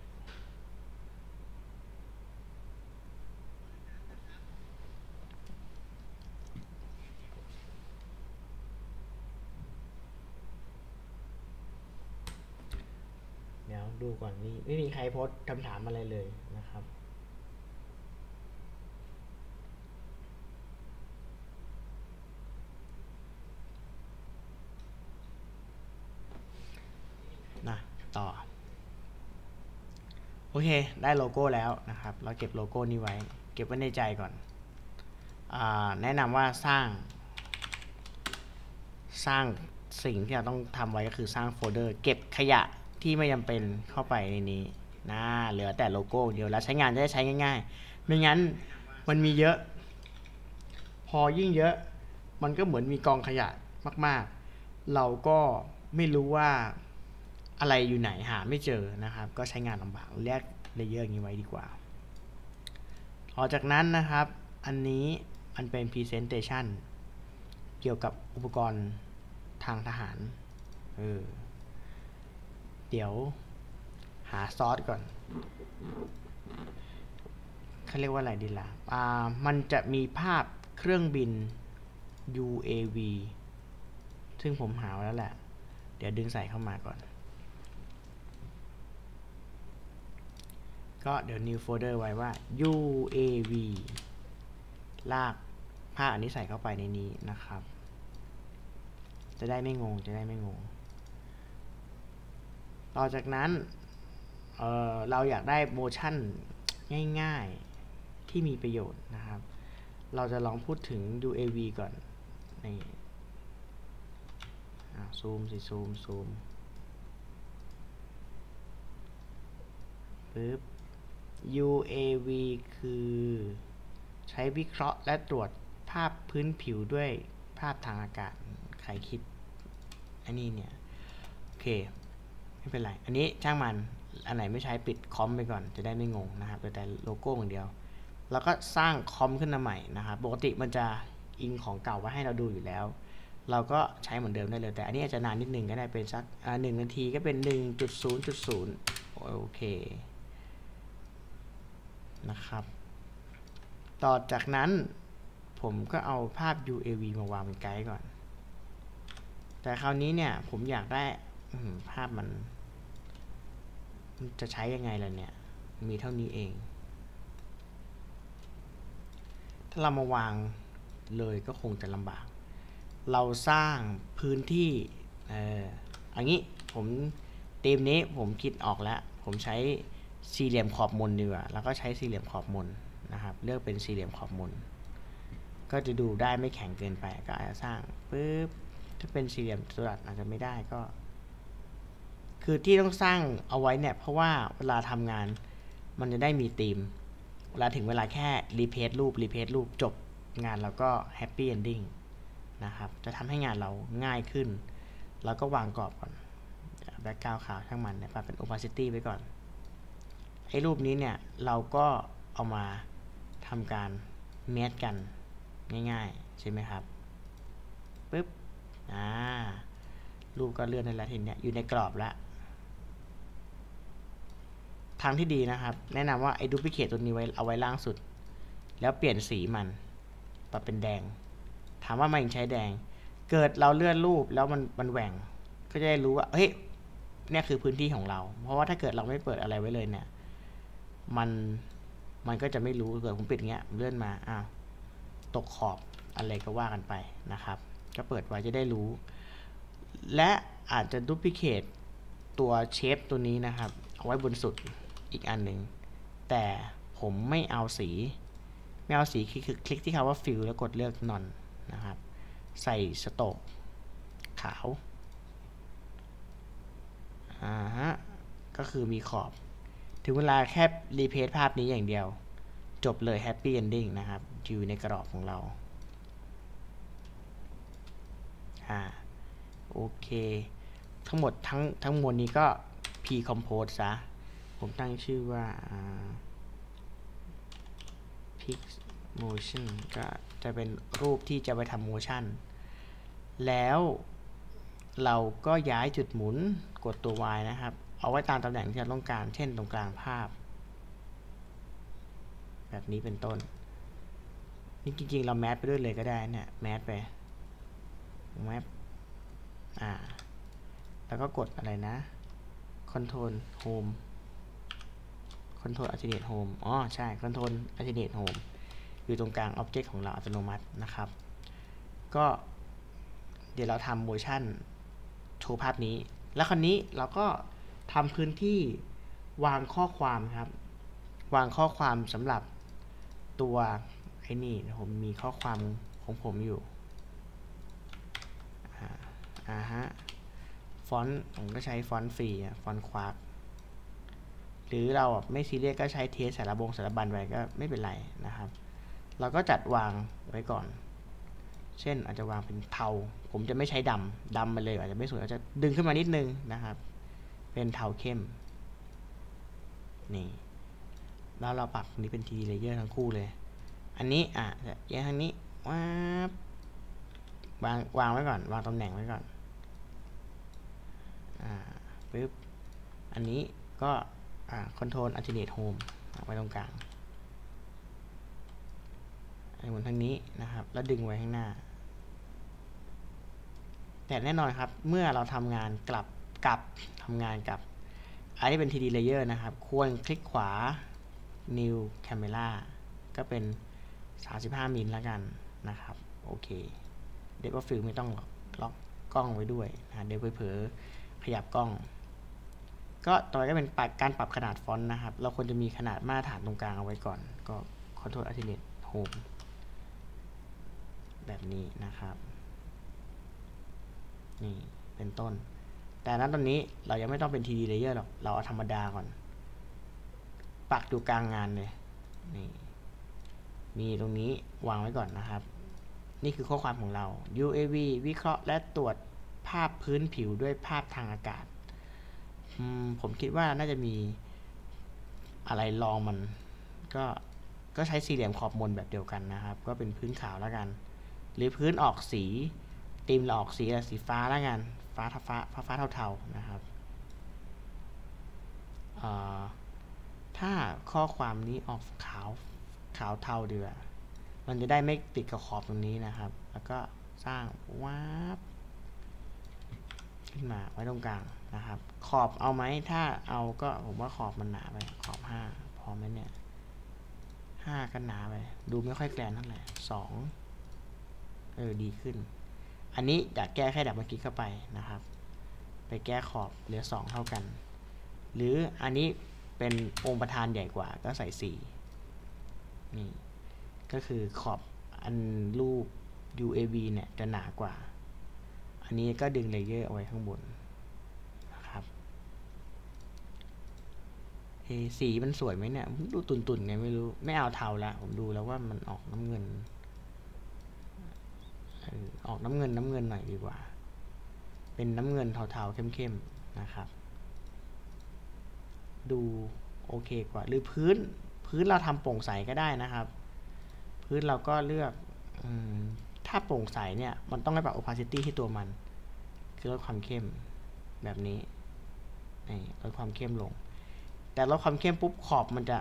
เดี๋ยวดูก่อนนี่ไม่มีใครโพสต์คำถามอะไรเลยนะครับต่อโอเคได้โลโก้แล้วนะครับเราเก็บโลโก้นี้ไว้เก็บไว้ในใจก่อนอ่าแนะนำว่าสร้างสร้างสิ่งที่เราต้องทำไว้ก็คือสร้างโฟลเดอร์เก็บขยะที่ไม่จำเป็นเข้าไปในนี้นะเหลือแต่โลโก้เดียวแล้วใช้งานจะได้ใช้ง่ายๆไม่งั้นมันมีเยอะพอยิ่งเยอะมันก็เหมือนมีกองขยะมากๆเราก็ไม่รู้ว่าอะไรอยู่ไหนหาไม่เจอนะครับก็ใช้งานลำบากเรียกเลเยอร์อย่างนี้ไว้ดีกว่าพอจากนั้นนะครับอันนี้มันเป็น Presentation เกี่ยวกับอุปกรณ์ทางทหารเออเดี๋ยวหาซอสก่อนเขาเรียกว่าอะไรดีล่ะอ่ามันจะมีภาพเครื่องบิน ยู เอ วี ซึ่งผมหาแล้วแหละเดี๋ยวดึงใส่เข้ามาก่อนก็เดี๋ยว new folder ไว้ว่า ยู เอ วี ลากภาพอันนี้ใส่เข้าไปในนี้นะครับจะได้ไม่งงจะได้ไม่งงต่อจากนั้นเอ่อเราอยากได้โมชั่นง่ายๆที่มีประโยชน์นะครับเราจะลองพูดถึง ยู เอ วี ก่อนนี่ซูมสิซูมซูมปึ๊บยู เอ วี คือใช้วิเคราะห์และตรวจภาพพื้นผิวด้วยภาพทางอากาศใครคิดอันนี้เนี่ยโอเคไม่เป็นไรอันนี้ช่างมันอันไหนไม่ใช้ปิดคอมไปก่อนจะได้ไม่งงนะครับแต่โลโก้อย่างเดียวแล้วก็สร้างคอมขึ้นมาใหม่นะครับปกติมันจะอิงของเก่าไว้ให้เราดูอยู่แล้วเราก็ใช้เหมือนเดิมได้เลยแต่อันนี้อาจจะนานนิดนึงก็ได้เป็นสักหนึ่งนาทีก็เป็น หนึ่งจุดศูนย์จุดศูนย์ โอเคนะครับต่อจากนั้นผมก็เอาภาพ ยู เอ วี มาวางเป็นไกด์ก่อนแต่คราวนี้เนี่ยผมอยากได้ภาพมันจะใช้ยังไงล่ะเนี่ยมีเท่านี้เองถ้าเรามาวางเลยก็คงจะลำบากเราสร้างพื้นที่เอ่ออันนี้ผมทีมนี้ผมคิดออกแล้ว ผมใช้สี่เหลี่ยมขอบมนดีกว่าแล้วก็ใช้สี่เหลี่ยมขอบมนนะครับเลือกเป็นสี่เหลี่ยมขอบมนก็จะดูได้ไม่แข็งเกินไปก็อาจจะสร้างปึ๊บถ้าเป็นสี่เหลี่ยมจัตุรัสอาจจะไม่ได้ก็คือที่ต้องสร้างเอาไว้เนี่ยเพราะว่าเวลาทำงานมันจะได้มีธีมเวลาถึงเวลาแค่รีเพสรูปรีเพสรูปจบงานเราก็แฮปปี้เอนดิ้งนะครับจะทำให้งานเราง่ายขึ้นเราก็วางกรอบก่อนแบ็คกราวด์ขาวช่างมันเนี่ยปรับเป็น opacity ไว้ก่อนไอ้รูปนี้เนี่ยเราก็เอามาทำการเมชกันง่ายๆใช่ไหมครับปึ๊บอ่ารูปก็เลื่อนในละทีเนี่ยอยู่ในกรอบแล้วทางที่ดีนะครับแนะนำว่าไอ้ดูพลิเคทตัวนี้ไว้เอาไว้ล่างสุดแล้วเปลี่ยนสีมันปรับเป็นแดงถามว่ามันยังใช้แดงเกิดเราเลื่อนรูปแล้วมันมันแหว่งก็จะได้รู้ว่าเฮ้ยเนี่ยคือพื้นที่ของเราเพราะว่าถ้าเกิดเราไม่เปิดอะไรไว้เลยเนี่ยมันมันก็จะไม่รู้เกิดผมปิดเงี้ยเลื่อนมาอ้าวตกขอบอะไรก็ว่ากันไปนะครับก็เปิดไว้จะได้รู้และอาจจะดูพลิเคทตัวเชฟตัวนี้นะครับเอาไว้บนสุดอีกอันหนึ่งแต่ผมไม่เอาสีไม่เอาสีคือคลิกที่คำว่าฟิลแล้วกดเลือกนอนนะครับใส่สโตกขาวอ่าฮะก็คือมีขอบถึงเวลาแค่รีเพสภาพนี้อย่างเดียวจบเลยแฮปปี้เอนดิ้งนะครับอยู่ในกรอบของเราอ่าโอเคทั้งหมดทั้งทั้งมวลนี้ก็ P compose ซะผมตั้งชื่อว่า Pick Motion ก็จะเป็นรูปที่จะไปทำ Motion แล้วเราก็ย้ายจุดหมุนกดตัว Y นะครับเอาไว้ตามตำแหน่งที่เราต้องการเช่นตรงกลางภาพแบบนี้เป็นต้นนี่จริงๆเราแมสไปด้วยเลยก็ได้เนี่ยแมสไปแมสอ่าแล้วก็กดอะไรนะ Control Home Control Alternate Home อ๋อใช่ Control Alternate Home อยู่ตรงกลาง Object ของเราอัตโนมัตินะครับก็เดี๋ยวเราทำ Motion โชว์ภาพนี้แล้วคราวนี้เราก็ทำพื้นที่วางข้อความครับวางข้อความสำหรับตัวไอ้นี่ผมมีข้อความของผมอยู่อ่าฮะฟอนต์ผมก็ใช้ฟอนต์ฟรีฟอนต์ควาร์กหรือเราไม่ซีเรียสก็ใช้เทสสารบงสารบัญไว้ก็ไม่เป็นไรนะครับเราก็จัดวางไว้ก่อนเช่นอาจจะวางเป็นเทาผมจะไม่ใช้ดำดำมาเลยอาจจะไม่สวยอาจจะดึงขึ้นมานิดนึงนะครับเป็นเทาเข้มนี่แล้วเราปรับนี้เป็นทีเลเยอร์ทั้งคู่เลยอันนี้อ่ะแยกทางนี้ว้าวางวางไว้ก่อนวางตำแหน่งไว้ก่อนอ่าปึ๊บอันนี้ก็อ่า Control Alternate Home ไว้ตรงกลางไอ้หมุนทางนี้นะครับแล้วดึงไว้ข้างหน้าแต่แน่นอนครับเมื่อเราทำงานกลับกลับทำงานกับอันนี้เป็น ทรี ดี Layer นะครับควรคลิกขวา New Camera ก็เป็นสามสิบห้ามิลแล้วกันนะครับโอเคเดฟฟิลไม่ต้องล็อกกล้องไว้ด้วยนะเดี๋ยวเผลอขยับกล้องก็ต่อไปก็เป็นการปรับขนาดฟอนต์นะครับเราควรจะมีขนาดมาตรฐานตรงกลางเอาไว้ก่อนก็ Control Alternate Home แบบนี้นะครับนี่เป็นต้นแต่นั้นตอนนี้เรายังไม่ต้องเป็น ทรี ดี Layer หรอกเราเอาธรรมดาก่อนปักอยู่กลางงานเลยนี่มีตรงนี้วางไว้ก่อนนะครับนี่คือข้อความของเรา ยู เอ วี วิเคราะห์และตรวจภาพพื้นผิวด้วยภาพทางอากาศผมคิดว่าน่าจะมีอะไรลองมันก็ก็ใช้สี่เหลี่ยมขอบมนแบบเดียวกันนะครับก็เป็นพื้นขาวแล้วกันหรือพื้นออกสีตีมเราออกสีอะไรสีฟ้าแล้วกันฟ้าทับฟ้าฟ้าฟ้าเทาๆนะครับถ้าข้อความนี้ออกขาวขาวเทาเดือมันจะได้ไม่ติดกับขอบตรงนี้นะครับแล้วก็สร้างวาบขึ้นมาไว้ตรงกลางนะครับขอบเอาไหมถ้าเอาก็ผมว่าขอบมันหนาไปขอบห้าพอไหมเนี่ยห้าก็หนาไปดูไม่ค่อยแกลนเท่าไหร่สองเออดีขึ้นอันนี้อยากแก้แค่ดับเบิลคลิกเข้าไปนะครับไปแก้ขอบเหลือสองเท่ากัน หรืออันนี้เป็นองค์ประธานใหญ่กว่าก็ใส่สี่นี่ก็คือขอบอันรูป ยู เอ วี เนี่ยจะหนากว่าอันนี้ก็ดึงเลเยอร์เอาไว้ข้างบนนะครับเอสีมันสวยไหมเนี่ยดูตุ่นๆไงไม่รู้ไม่เอาเทาละผมดูแล้วว่ามันออกน้ำเงินออกน้ำเงินน้ำเงินหน่อยดีกว่าเป็นน้ำเงินเทาๆเข้มๆนะครับดูโอเคกว่าหรือพื้นพื้นเราทำโปร่งใสก็ได้นะครับพื้นเราก็เลือกถ้าโปร่งใสเนี่ยมันต้องให้ปรับ opacity ที่ตัวมันคือลดความเข้มแบบนี้ลดความเข้มลงแต่ลดความเข้มปุ๊บขอบมันจะ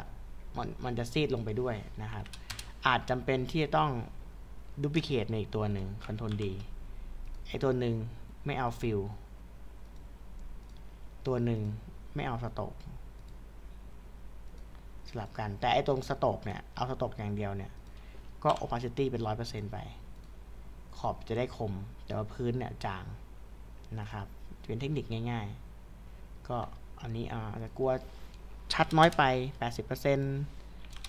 มันมันจะซีดลงไปด้วยนะครับอาจจำเป็นที่จะต้องดูพิเคทในอีกตัวหนึ่งคอนโทรลดีไอตัวหนึ่งไม่เอาฟิลตัวหนึ่งไม่เอาสโตกสลับกันแต่ไอตรงสโตกเนี่ยเอาสโตกอย่างเดียวเนี่ยก็ opacity เป็น ร้อยเปอร์เซ็นต์ ไปขอบจะได้คมแต่ว่าพื้นเนี่ยจางนะครับเป็นเทคนิคง่ายๆก็อันนี้อ่าจะกลัวชัดน้อยไป แปดสิบเปอร์เซ็นต์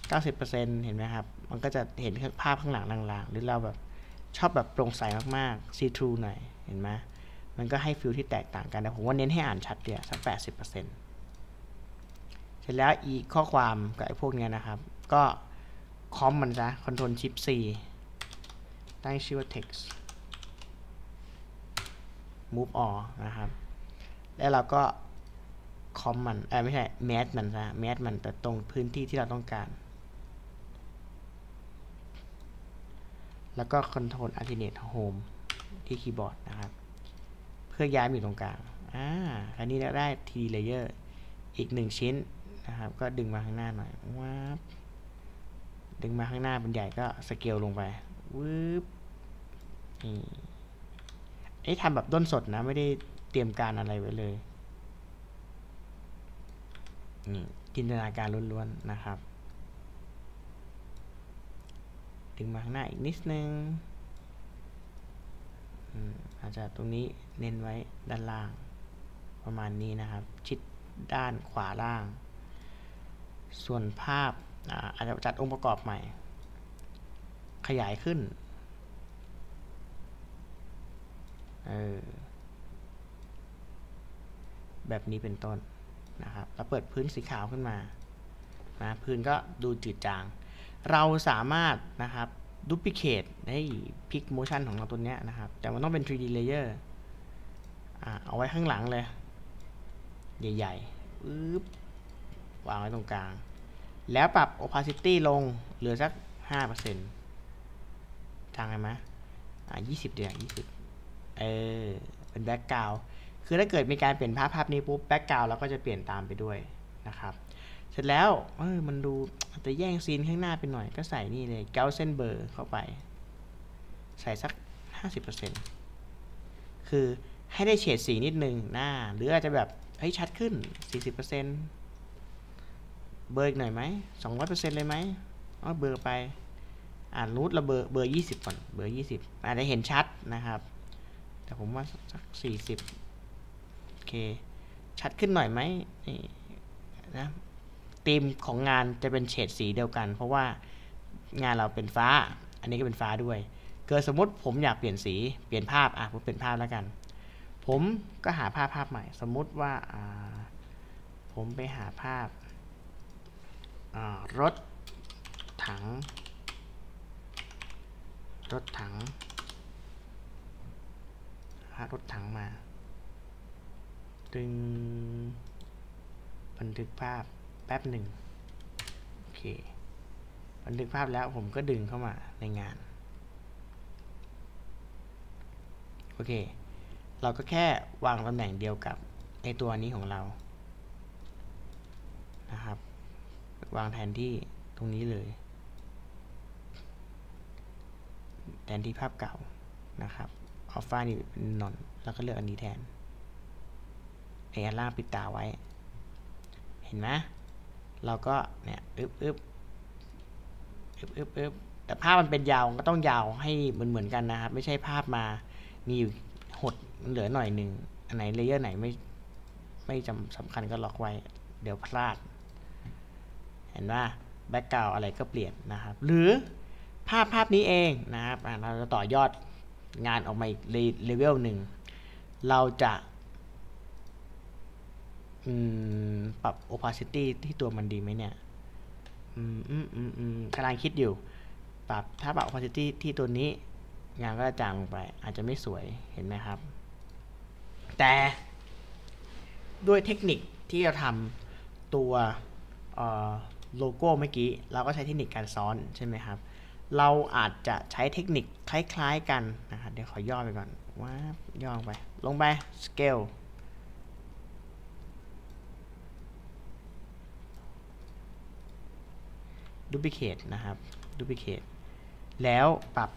เก้าสิบเปอร์เซ็นต์ เห็นไหมครับมันก็จะเห็นภาพข้างหลังลางๆหรือเราแบบชอบแบบโปร่งใสมากๆ see through หน่อยเห็นไหมมันก็ให้ฟิลที่แตกต่างกันแต่ผมว่าเน้นให้อ่านชัดเดียวสัก แปดสิบเปอร์เซ็นต์ เสร็จแล้วอีกข้อความกับไอ้พวกเนี้ยนะครับก็คอมมันซะ Ctrl Shift C ตั้งชื่อว่า text move all นะครับแล้วเราก็คอมมันเออไม่ใช่ mask มันซะ mask มันแต่ตรงพื้นที่ที่เราต้องการแล้วก็ Ctrl Alternate Home ที่คีย์บอร์ดนะครับเพื่อย้ายมาอยู่ตรงกลางอ่าคราวนี้เราได้ ทรีดี Layer อีกหนึ่งชิ้นนะครับก็ดึงมาข้างหน้าหน่อยว้าวดึงมาข้างหน้าเป็นใหญ่ก็สเกลลงไปวืบนี่ไอ้ทำแบบด้นสดนะไม่ได้เตรียมการอะไรไว้เลยนี่จินตนาการล้วนๆนะครับดึงมาข้างหน้าอีกนิดนึงอาจจะตรงนี้เน้นไว้ด้านล่างประมาณนี้นะครับชิดด้านขวาล่างส่วนภาพอาจจะจัดองค์ประกอบใหม่ขยายขึ้นเออแบบนี้เป็นต้นนะครับแล้วเปิดพื้นสีขาวขึ้นมานะพื้นก็ดูจืดจางเราสามารถนะครับดูพลิเคทให้พลิกโมชั่นของเราตัวเนี้ยนะครับแต่มันต้องเป็น ทรีดี Layer เอาไว้ข้างหลังเลยใหญ่ๆอึ๊บวางไว้ตรงกลางแล้วปรับ opacity ลงเหลือสัก ห้าเปอร์เซ็นต์ ทางไงมะอ่ายี่สิบเดี๋ยวยี่สิบเออเป็นแบ็กกราวด์คือถ้าเกิดมีการเปลี่ยนภาพภาพนี้ปุ๊บแบ็กกราวด์เราก็จะเปลี่ยนตามไปด้วยนะครับเสร็จแล้วเออมันดูจะแย่งซีนข้างหน้าไปหน่อยก็ใส่นี่เลยGaussian Blurเข้าไปใส่สัก ห้าสิบเปอร์เซ็นต์ คือให้ได้เฉดสีนิดนึงหน้าหรืออาจจะแบบให้ชัดขึ้น สี่สิบเปอร์เซ็นต์เบอร์อีกหน่อยไหม สองร้อยเปอร์เซ็นต์ เลยไหมอ๋อเบอร์ไปอ่านรูทละเบอร์เบอร์ยี่สิบก่อนเบอร์ยี่สิบอาจจะเห็นชัดนะครับแต่ผมว่าสักสี่สิบโอเคชัดขึ้นหน่อยไหมนี่นะธีมของงานจะเป็นเฉดสีเดียวกันเพราะว่างานเราเป็นฟ้าอันนี้ก็เป็นฟ้าด้วยเกิดสมมติผมอยากเปลี่ยนสีเปลี่ยนภาพอ่ะผมเปลี่ยนภาพแล้วกันผมก็หาภาพภาพใหม่สมมติว่าอ่าผมไปหาภาพรถถังรถถังหารถถังมาดึงบันทึกภาพแป๊บหนึ่งโอเคบันทึกภาพแล้วผมก็ดึงเข้ามาในงานโอเคเราก็แค่วางตำแหน่งเดียวกับในตัวนี้ของเรานะครับวางแทนที่ตรงนี้เลยแทนที่ภาพเก่านะครับอัลฟานี่เป็นนอนแล้วก็เลือกอันนี้แทนไอ้อันล่างปิดตาไว้เห็นไหมเราก็เนี่ยอึบอึบอึบอึบอึบแต่ภาพมันเป็นยาวก็ต้องยาวให้เหมือนเหมือนกันนะครับไม่ใช่ภาพมามีอยู่หดเหลือหน่อยหนึ่งอันไหนเลเยอร์ไหนไม่ ไม่จำสำคัญก็ล็อกไว้เดี๋ยวพลาดเห็นว่าแบ็กกราวด์อะไรก็เปลี่ยนนะครับหรือภาพภาพนี้เองนะครับเราจะต่อยอดงานออกมาอีกเลเวลหนึ่งเราจะปรับ opacity ที่ตัวมันดีไหมเนี่ยกำลังคิดอยู่ปรับถ้าปรับ opacity ที่ตัวนี้งานก็จะจางลงไปอาจจะไม่สวยเห็นไหมครับแต่ด้วยเทคนิคที่เราทำตัวโลโก้เมื่อกี้เราก็ใช้เทคนิคการซ้อนใช่ไหมครับเราอาจจะใช้เทคนิคคล้ายๆกันนะครับเดี๋ยวขอย่อไปก่อนว่าย่อไปลงไป scale ดูพิเคทนะครับดูพิเคทแล้วปรับ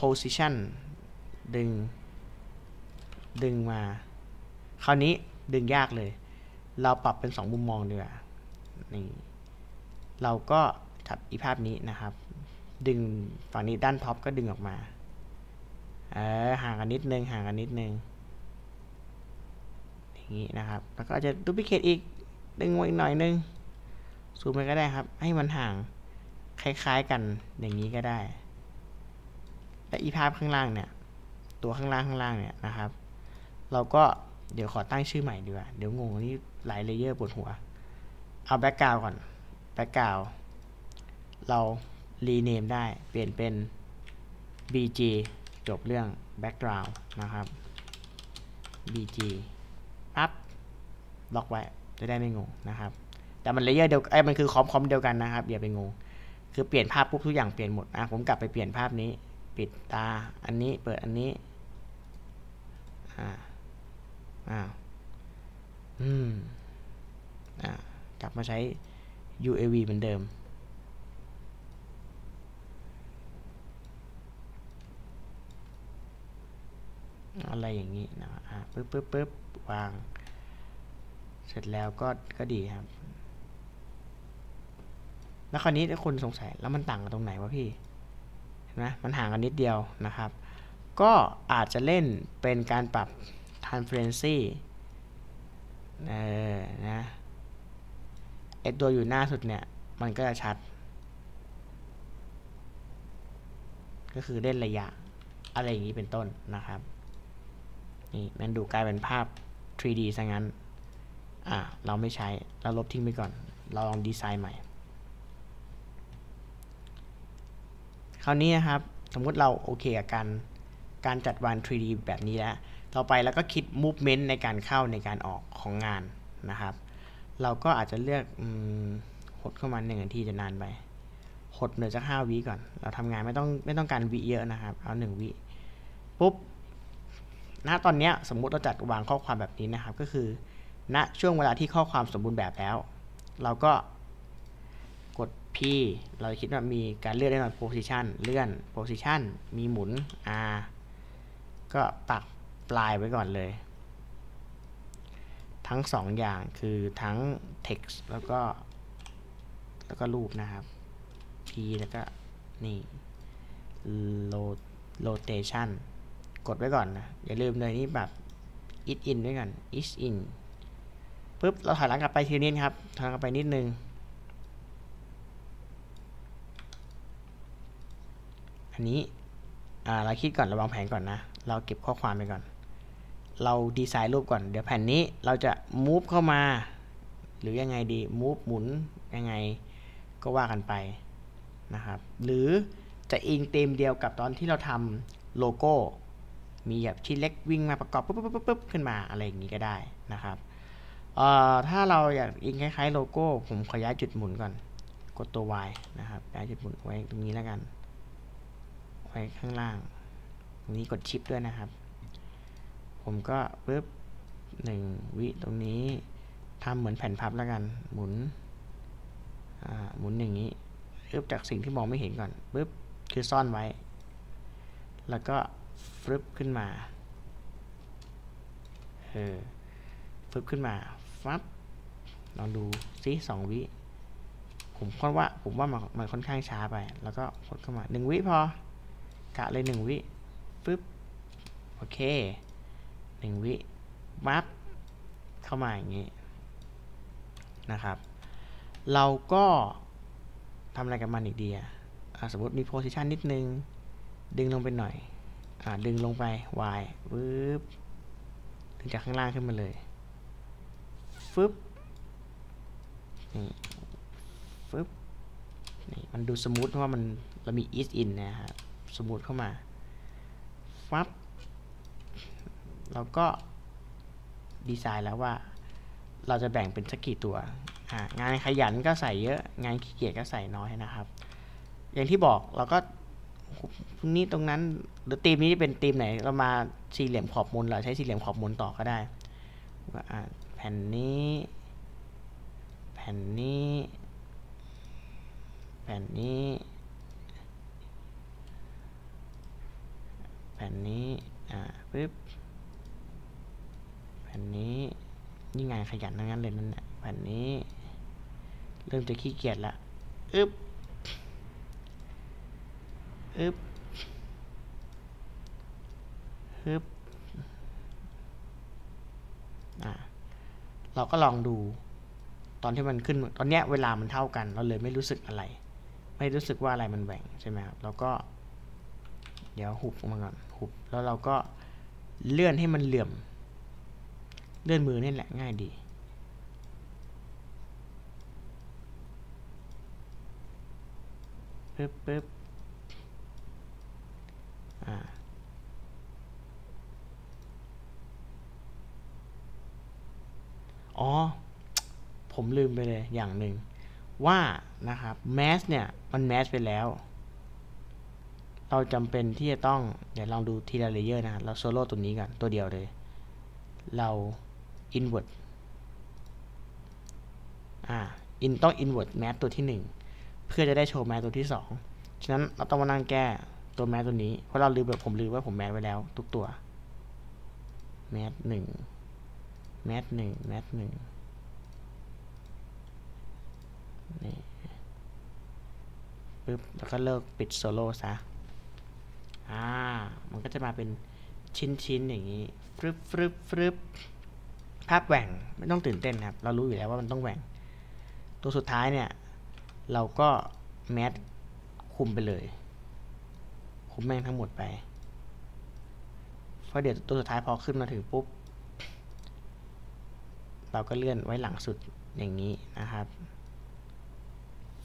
position ดึงดึงมาคราวนี้ดึงยากเลยเราปรับเป็นสองมุมมองดีกว่านี่เราก็จับอีภาพนี้นะครับดึงฝั่งนี้ด้านท็อปก็ดึงออกมาเออห่างกันนิดนึงห่างกันนิดนึงอย่างนี้นะครับแล้วก็จะดูพิเคทอีกดึงไว้อีกหน่อยนึงซูมไปก็ได้ครับให้มันห่างคล้ายๆกันอย่างนี้ก็ได้และอีภาพข้างล่างเนี่ยตัวข้างล่างข้างล่างเนี่ยนะครับเราก็เดี๋ยวขอตั้งชื่อใหม่ดีกว่าเดี๋ยวงงนี่หลายเลเยอร์ปวดหัวเอาแบ็กกราวด์ก่อนแบ็กกราวด์เรารีเนมได้เปลี่ยนเป็น บี จี จบเรื่องแบ็กกราวด์นะครับ บี จี ปั๊บล็อกไว้จะได้ไม่งงนะครับแต่มันเลเยอร์เดียวไอ้มันคือคอมคอมเดียวกันนะครับอย่าไปงงคือเปลี่ยนภาพปุ๊บทุกอย่างเปลี่ยนหมดอ่ะผมกลับไปเปลี่ยนภาพนี้ปิดตาอันนี้เปิดอันนี้อ่าอ่าอืมอ่ากลับมาใช้ ยู เอ วี เหมือนเดิมอะไรอย่างนี้นะอ่ะปึ๊บปึ๊บปึ๊บวางเสร็จแล้วก็ก็ดีครับแล้วคราวนี้ถ้าคนสงสัยแล้วมันต่างกันตรงไหนวะพี่เห็นไหมมันห่างกันนิดเดียวนะครับก็อาจจะเล่นเป็นการปรับ transparency เออนะไอตัวอยู่หน้าสุดเนี่ยมันก็จะชัดก็คือเล่นระยะอะไรอย่างนี้เป็นต้นนะครับนี่มันดูกลายเป็นภาพ ทรี ดี ซะงั้นอ่ะเราไม่ใช้เราลบทิ้งไปก่อนเราลองดีไซน์ใหม่คราวนี้นะครับสมมุติเราโอเคกับการการจัดวาง ทรี ดี แบบนี้แล้วต่อไปแล้วก็คิด movement ในการเข้าในการออกของงานนะครับเราก็อาจจะเลือกหดเข้ามาหนึ่งนาทีจะนานไปหดเหลือสักห้าวิก่อนเราทำงานไม่ต้องไม่ต้องการวิเยอะนะครับเอาหนึ่งวิปุ๊บณตอนนี้สมมุติเราจัดวางข้อความแบบนี้นะครับก็คือณช่วงเวลาที่ข้อความสมบูรณ์แบบแล้วเราก็กด P เราคิดว่ามีการเลื่อนได้หน่อย position เลื่อน position มีหมุน R ก็ปักปลายไว้ก่อนเลยทั้งสองอย่างคือทั้ง text แล้วก็แล้วก็รูปนะครับ P แล้วก็นี่ rotation กดไว้ก่อนนะอย่าลืมเลยนี่แบบ is in ไว้ก่อน is in ปุ๊บเราถอยหลังกลับไปทีนี้ครับถอยหลังกลับไปนิดนึงอันนี้อ่าเราคิดก่อนเราวางแผนก่อนนะเราเก็บข้อความไปก่อนเราดีไซน์รูปก่อนเดี๋ยวแผ่นนี้เราจะ move เข้ามาหรือยังไงดี move หมุนยังไงก็ว่ากันไปนะครับหรือจะอิงเต็มเดียวกับตอนที่เราทำโลโก้มีแบบชิ้นเล็กวิ่งมาประกอบปุ๊บปุ๊บปุ๊บขึ้นมาอะไรอย่างนี้ก็ได้นะครับเอ่อถ้าเราอยากอิงคล้ายๆโลโก้ผมขอย้ายจุดหมุนก่อนกดตัว Y นะครับย้ายจุดหมุนไว้ตรงนี้แล้วกันไว้ข้างล่างตรงนี้กดชิปด้วยนะครับผมก็ปุ๊บหนึ่งวิตรงนี้ทำเหมือนแผ่นพับแล้วกันหมุนอ่าหมุนอย่างนี้ปุ๊บจากสิ่งที่มองไม่เห็นก่อนปุ๊บคือซ่อนไว้แล้วก็ฟึบขึ้นมาเออฟึบขึ้นมาฟับลองดูซิสองวิผมคิดว่าผมว่ามันมันค่อนข้างช้าไปแล้วก็กดเข้ามาหนึ่งวิพอกะเลยหนึ่งวิปุ๊บโอเคหนึ่งวิปั๊บเข้ามาอย่างนี้ นะครับเราก็ทำอะไรกับมันอีกดีสมมติมีโพซิชันนิดนึงดึงลงไปหน่อยอดึงลงไป Y วึบถึงจากข้างล่างขึ้นมาเลยฟึบนี่ฟึบนี่มันดูสมูทเพราะว่ามันเรามี ease in นะครับสมูทเข้ามาฟับเราก็ดีไซน์แล้วว่าเราจะแบ่งเป็นสักกี่ตัวงานขยันก็ใส่เยอะงานขี้เกียจก็ใส่น้อยนะครับอย่างที่บอกเราก็พรุ่งนี้ตรงนั้นหรือทีมนี้เป็นทีมไหนเรามาสี่เหลี่ยมขอบมนเราใช้สี่เหลี่ยมขอบมนต่อก็ได้ก็แผ่นนี้แผ่นนี้แผ่นนี้แผ่นนี้อ่าปึ๊บแผ่นนี้นี่งานขยันทั้งนั้นเลยนั่นแหละแผ่นนี้เริ่มจะขี้เกียจละอึ๊บฮึบฮึบอ่าเราก็ลองดูตอนที่มันขึ้นตอนเนี้ยเวลามันเท่ากันเราเลยไม่รู้สึกอะไรไม่รู้สึกว่าอะไรมันแหว่งใช่ไหมครับเราก็เดี๋ยวหุบมาก่อนหุบแล้วเราก็เลื่อนให้มันเหลื่อมเลื่อนมือนี่แหละง่ายดีปึ๊บปึ๊บอ๋อผมลืมไปเลยอย่างหนึ่งว่านะครับแมสเนี่ยมันแมสไปแล้วเราจำเป็นที่จะต้องเดี๋ยวลองดูทีละเลเยอร์นะเราโซโล่ตัวนี้กันตัวเดียวเลยเราอินเวอร์ตอ่าอินต้องอินเวอร์ตแมสตัวที่หนึ่งเพื่อจะได้โชว์แมสตัวที่สองฉะนั้นเราต้องมานั่งแก้ตัวแมสตัวนี้เพราะเราลืมแบบผมลืมว่าผมแมสไว้แล้วทุกตัวแมสหนึ่งแมสหนึ่งแมสหนึ่งนี่ปึ๊บแล้วก็เลิกปิดโซโล่ซะอ่ามันก็จะมาเป็นชิ้นๆอย่างนี้ฟรึบฟรึบฟรึบภาพแหว่งไม่ต้องตื่นเต้นครับเรารู้อยู่แล้วว่ามันต้องแหว่งตัวสุดท้ายเนี่ยเราก็แมสคุมไปเลยคุมแม่งทั้งหมดไปเพราะเดี๋ยวตัวสุดท้ายพอขึ้นมาถึงปุ๊บเราก็เลื่อนไว้หลังสุดอย่างนี้นะครับ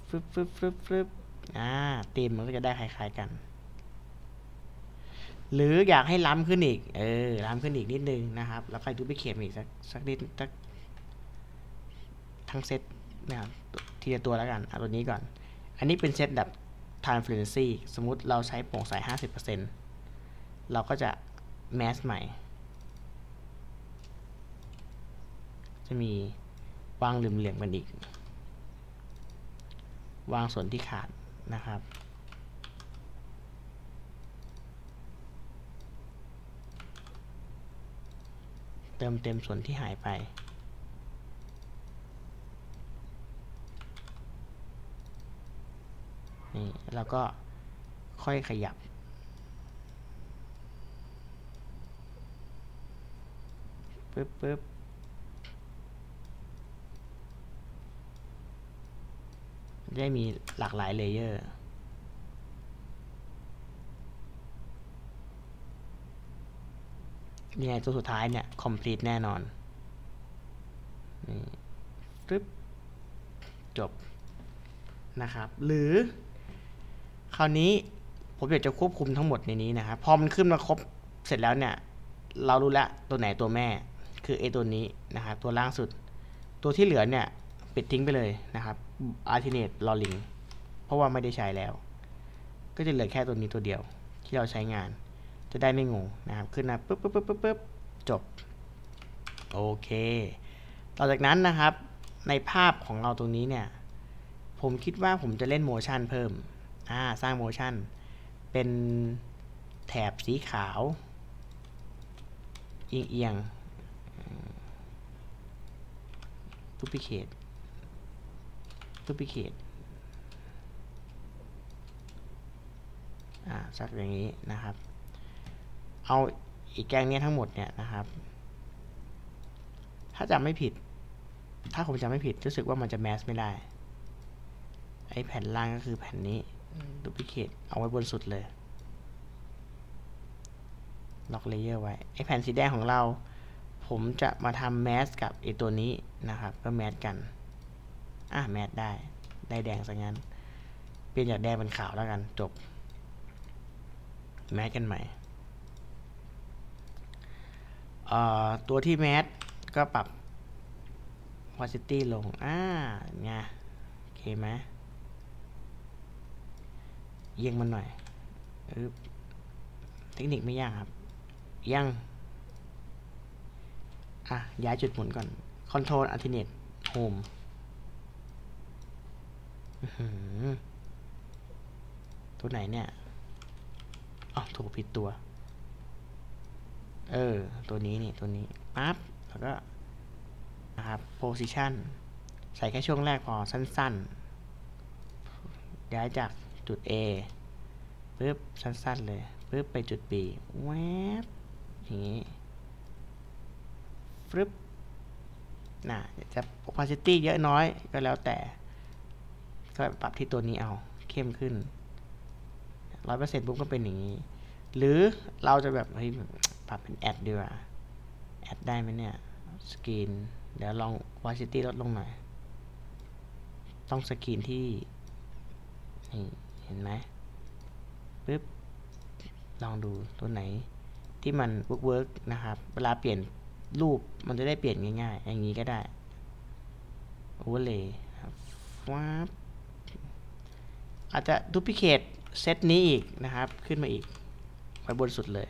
ฟึบฟึบฟึบฟึบอ่าตีมมันก็จะได้คล้ายๆกันหรืออยากให้ล้ำขึ้นอีกเออล้ำขึ้นอีกนิดนึงนะครับแล้วใครดูไปเขียนอีกสักสักนิดสักทั้งเซตนะครับทีละตัวแล้วกันเอาตัวนี้ก่อนอันนี้เป็นเซตแบบ transparency สมมุติเราใช้โปร่งใส ห้าสิบเปอร์เซ็นต์ เราก็จะ mask ใหม่จะมีวางเหลี่ยมๆกันอีกวางส่วนที่ขาดนะครับเติมเต็มส่วนที่หายไปนี่แล้วก็ค่อยขยับปึ๊บปึ๊บได้มีหลากหลายเลเยอร์ยังไงตัวสุดท้ายเนี่ย complete แน่นอนนี่ปึ๊บจบนะครับหรือคราวนี้ผมอยากจะควบคุมทั้งหมดในนี้นะครับพอมันขึ้นมาครบเสร็จแล้วเนี่ยเรารู้แล้วตัวไหนตัวแม่คือไอ้ตัวนี้นะครับตัวล่างสุดตัวที่เหลือเนี่ยปิดทิ้งไปเลยนะครับ alternate rolling เพราะว่าไม่ได้ใช้แล้วก็จะเหลือแค่ตัวนี้ตัวเดียวที่เราใช้งานจะได้ไม่งงนะครับขึ้นมาปึ๊บปึ๊บปึ๊บปึ๊บจบโอเคต่อจากนั้นนะครับในภาพของเราตรงนี้เนี่ยผมคิดว่าผมจะเล่น motion เพิ่มอ่าสร้าง motion เป็นแถบสีขาวเอียงๆ duplicate duplicate อ่าสักอย่างนี้นะครับเอาอีกแกงเนี้ยทั้งหมดเนี่ยนะครับถ้าจำไม่ผิด ถ้าผมจำไม่ผิดรู้สึกว่ามันจะแมสไม่ได้ไอ้แผ่นล่างก็คือแผ่นนี้ดูพิเคทเอาไว้บนสุดเลยล็อกเลเยอร์ไว้ไอ้แผ่นสีแดงของเราผมจะมาทำแมสกับไอ้ตัวนี้นะครับก็แมสกันอ่ะแมสได้ได้แดงซะงั้นเปลี่ยนจากแดงเป็นขาวแล้วกันจบแมสกันใหม่ตัวที่แมสก็ปรับ opacity ลงอ่าไงโอเคไหมเอียงมันหน่อยเทคนิคไม่ยากครับยังอ่ะย้ายจุดหมุนก่อน Control Alternate Home ตัวไหนเนี่ยอ๋อถูกผิดตัวเออตัวนี้นี่ตัวนี้ปั๊บแล้วก็นะครับ Position ใส่แค่ช่วงแรกพอสั้นๆย้ายจากจุด A ปึ๊บสั้นๆเลยปึ๊บไปจุด B แวบอย่างนี้ปึ๊บน่ะจะ opacity เยอะน้อยก็แล้วแต่ก็ปรับที่ตัวนี้เอาเข้มขึ้น หนึ่งร้อยเปอร์เซ็นต์ ปุ๊บก็เป็นอย่างนี้หรือเราจะแบบเฮ้ยปรับเป็นแอดดีกว่าแอดได้ไหมเนี่ยสกรีนเดี๋ยวลอง opacity ลดลงหน่อยต้องสกรีนที่เห็นไหมปึ๊บลองดูตัวไหนที่มันเวิร์กเวิร์กนะครับเวลาเปลี่ยนรูปมันจะได้เปลี่ยนง่ายๆอย่างนี้ก็ได้โอเวอร์เลย์ว้าบอาจจะดูพลิเคทเซตนี้อีกนะครับขึ้นมาอีกไปบนสุดเลย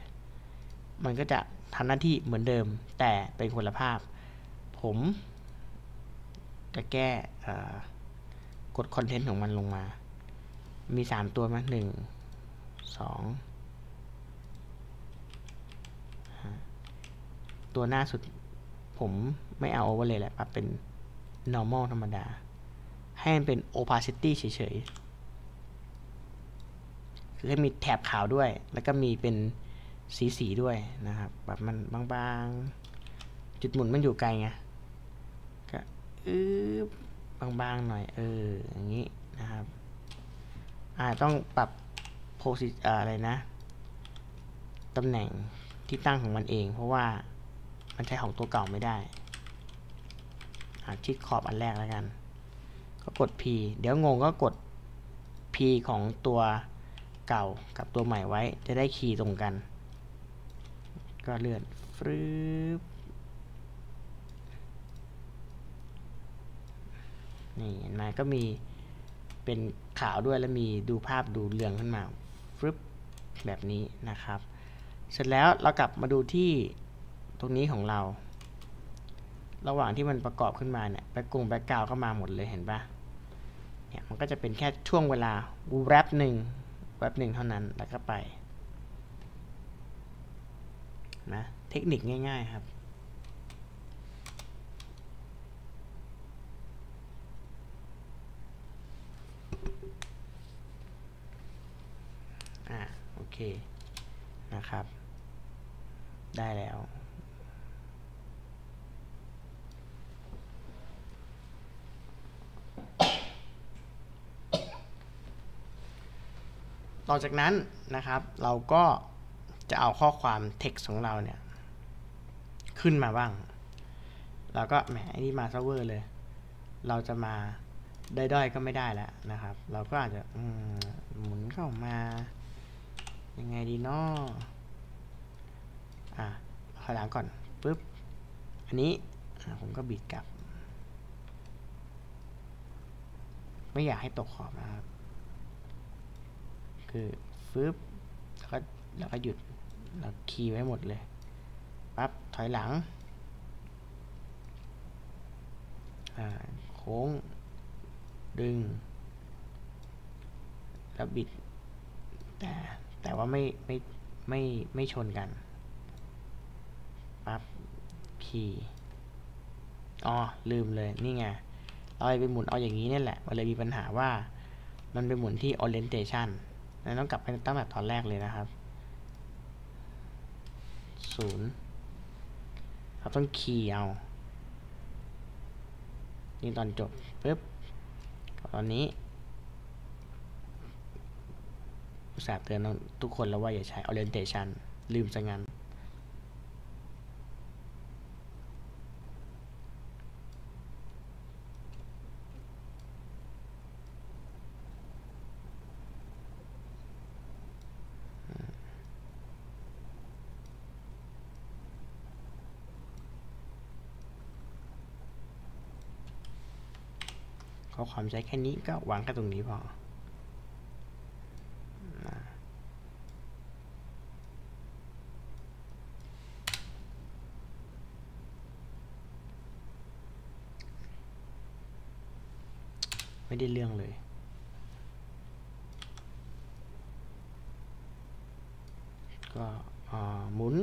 มันก็จะทำหน้าที่เหมือนเดิมแต่เป็นคนละภาพผมจะแก้กดคอนเทนต์ของมันลงมามีสามตัวมาหนึ่งสองตัวหน้าสุดผมไม่เอาโอเวอร์เลยแหละปรับเป็น normal ธรรมดาให้มันเป็น opacity เฉยๆคือให้มีแถบขาวด้วยแล้วก็มีเป็นสีๆด้วยนะครับแบบมันบางๆจุดหมุนมันอยู่ไกลไงก็อือบางๆหน่อยเอออย่างนี้นะครับอ่าต้องปรับโพสิอะไรนะตำแหน่งที่ตั้งของมันเองเพราะว่ามันใช้ของตัวเก่าไม่ได้หาชิดขอบอันแรกแล้วกันก็กด P เดี๋ยวงงก็กด P ของตัวเก่ากับตัวใหม่ไว้จะได้คีย์ตรงกันก็เลื่อนฟรึบนี่เห็นไหมก็มีเป็นขาวด้วยแล้วมีดูภาพดูเหลืองขึ้นมาฟรึบแบบนี้นะครับเสร็จแล้วเรากลับมาดูที่ตรงนี้ของเราระหว่างที่มันประกอบขึ้นมาเนี่ยแบ็กกงแบ็กกราวด์ก็มาหมดเลยเห็นปะเนี่ยมันก็จะเป็นแค่ช่วงเวลาแวบหนึ่งแวบหนึ่งเท่านั้นแล้วก็ไปนะเทคนิคง่ายๆครับอ่าโอเคนะครับได้แล้วต่อจากนั้นนะครับเราก็จะเอาข้อความ text ของเราเนี่ยขึ้นมาบ้างแล้วก็แหมอันนี้มาเซิร์ฟเวอร์เลยเราจะมาด้อยๆก็ไม่ได้แล้วนะครับเราก็อาจจะหมุนเข้ามายังไงดีเนาะอ่ะขอล้างก่อนปึ๊บอันนี้ผมก็บิดกลับไม่อยากให้ตกขอบนะครับคือปึ๊บแล้วก็แล้วก็หยุดเราคีย์ไว้หมดเลยปั๊บถอยหลังอ่าโค้งดึงแล้วบิดแต่แต่ว่าไม่ไม่ไม่ไม่ชนกันปั๊บคีย์อ๋อลืมเลยนี่ไงเอาไปหมุนเอาอย่างนี้นี่แหละมันเลยมีปัญหาว่ามันไปหมุนที่ orientation แล้วต้องกลับไปตั้งแต่ตอนแรกเลยนะครับศูนย์เราต้องคีย์เอา นี่ตอนจบปึ๊บตอนนี้อุตส่าห์เตือนทุกคนแล้วว่าอย่าใช้ orientation ลืมซะงั้นข้อความใช้แค่นี้ก็วางแค่ตรงนี้พอไม่ได้เรื่องเลยก็หมุน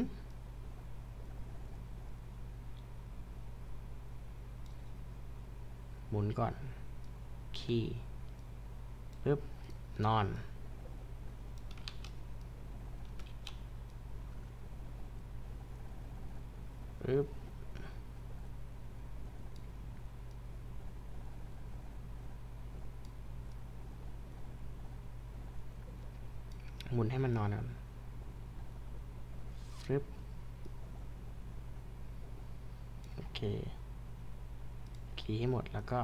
หมุนก่อนขี้ปึ๊บนอนปึ๊บหมุนให้มันนอนก่อนปึ๊บโอเคขี้ให้หมดแล้วก็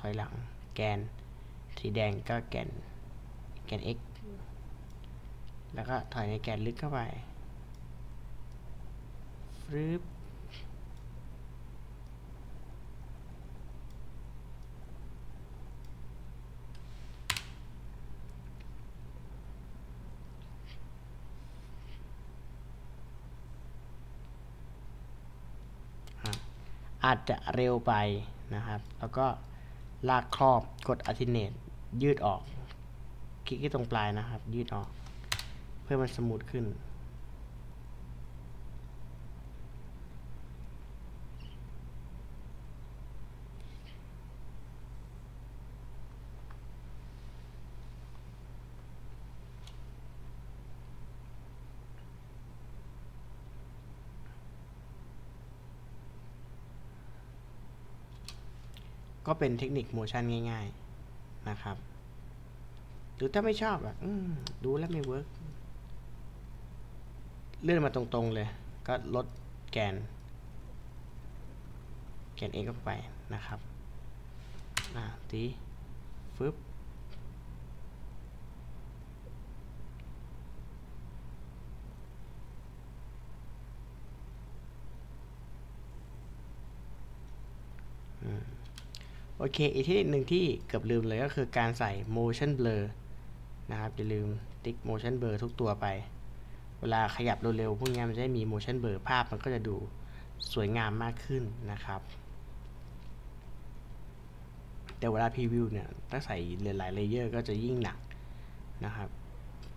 ถอยหลังแกนสีแดงก็แกนแกน x แล้วก็ถอยในแกนลึกเข้าไปฟรึบอาจจะเร็วไปนะครับแล้วก็ลากครอบกด alternate ยืดออกคลิกที่ตรงปลายนะครับยืดออกเพื่อมันสมูทขึ้นก็เป็นเทคนิคโมชั่นง่ายๆนะครับหรือถ้าไม่ชอบอ่ะดูแล้วไม่เวิร์กเลื่อนมาตรงๆเลยก็ลดแกนแกน x ออกไปนะครับอ่าตีฟึบอืมโอเคอีกเทคนิคหนึ่งที่เกือบลืมเลยก็คือการใส่ motion blur นะครับอย่าลืมติ๊ก motion blur ทุกตัวไปเวลาขยับเร็วๆพวกนี้มันจะมี motion blur ภาพมันก็จะดูสวยงามมากขึ้นนะครับแต่เวลา preview เนี่ยถ้าใส่หลายๆ layer ก็จะยิ่งหนักนะครับ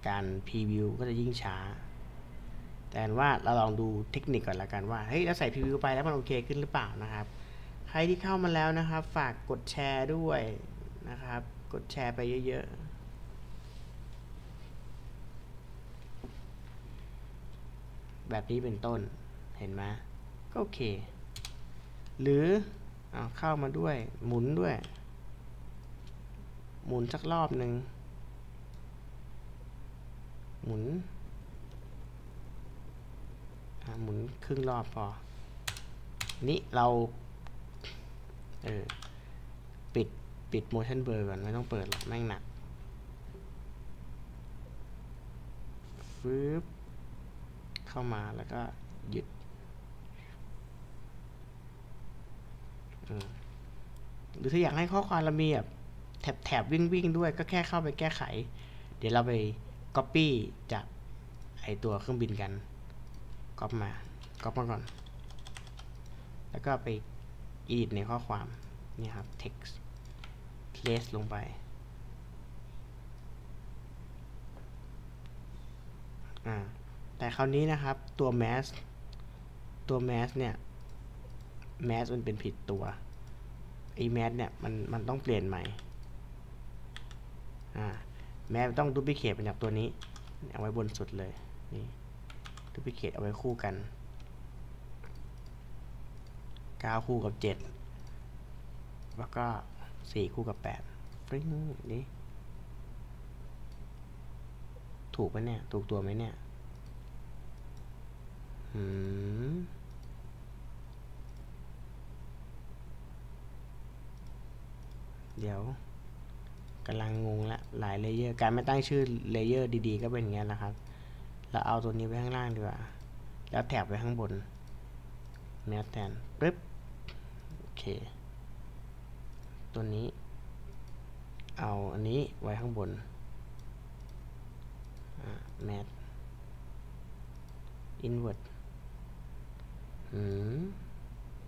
การ preview ก็จะยิ่งช้าแต่ว่าเราลองดูเทคนิคก่อนละกันว่าเฮ้ยเราใส่ preview ไปแล้วมันโอเคขึ้นหรือเปล่านะครับใครที่เข้ามาแล้วนะครับฝากกดแชร์ด้วยนะครับกดแชร์ไปเยอะๆแบบนี้เป็นต้นเห็นไหมก็โอเคหรือเอาเข้ามาด้วยหมุนด้วยหมุนสักรอบหนึ่งหมุนหมุนครึ่งรอบพอนี่เราเออปิดปิด motion blur ก่อนไม่ต้องเปิดหรอกแม่งหนักฟึบเข้ามาแล้วก็ยึดเออหรือถ้าอยากให้ข้อความเรามีแบบแถบแถบวิ่งวิ่งด้วยก็แค่เข้าไปแก้ไขเดี๋ยวเราไป copy จากไอตัวเครื่องบินกัน copy มา copy มาก่อนแล้วก็ไปedit ในข้อความนี่ครับ text place ลงไปอ่าแต่คราวนี้นะครับตัว mask ตัว mask เนี่ย mask มันเป็นผิดตัวไอ้ mask เนี่ยมันมันต้องเปลี่ยนใหม่อ่า mask ต้อง duplicate เป็นจากตัวนี้เอาไว้บนสุดเลยนี่ duplicate เอาไว้คู่กันเก้าคู่กับเจ็ด แล้วก็สี่คู่กับแปดปริ้งนี่ถูกไหมเนี่ยถูกตัวไหมเนี่ยหืมเดี๋ยวกำลังงงละหลายเลเยอร์การไม่ตั้งชื่อเลเยอร์ดีๆก็เป็นอย่างนี้นะครับเราเอาตัวนี้ไว้ข้างล่างดีกว่าแล้วแถบไว้ข้างบนแมสแทนปึ๊บโอเคตัวนี้เอาอันนี้ไว้ข้างบนแมสอินเวอร์ตอืม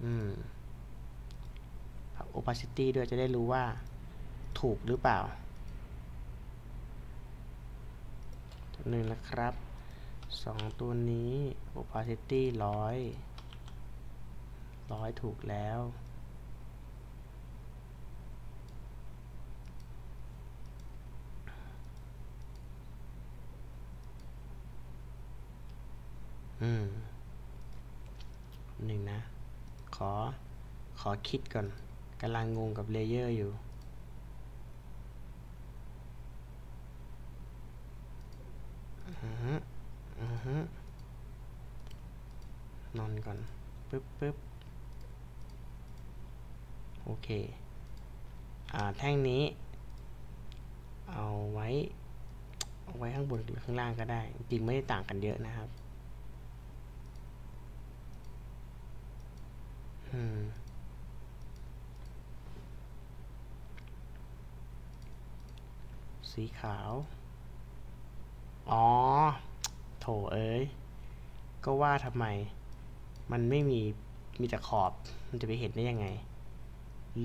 อืมโอปาซิตี้ด้วยจะได้รู้ว่าถูกหรือเปล่าหนึ่งนะครับสองตัวนี้โอปาซิตี้ร้อยร้อยถูกแล้วอืมหนึ่งนะขอขอคิดก่อนกำลังงงกับเลเยอร์อยู่อือฮึอือฮึนอนก่อนปึ๊บปึ๊บโอเคอ่าแท่งนี้เอาไว้เอาไว้ข้างบนหรือข้างล่างก็ได้จริงไม่ได้ต่างกันเยอะนะครับอืมสีขาวอ๋อโถเอ้ยก็ว่าทำไมมันไม่มีมีแต่ขอบมันจะไปเห็นได้ยังไง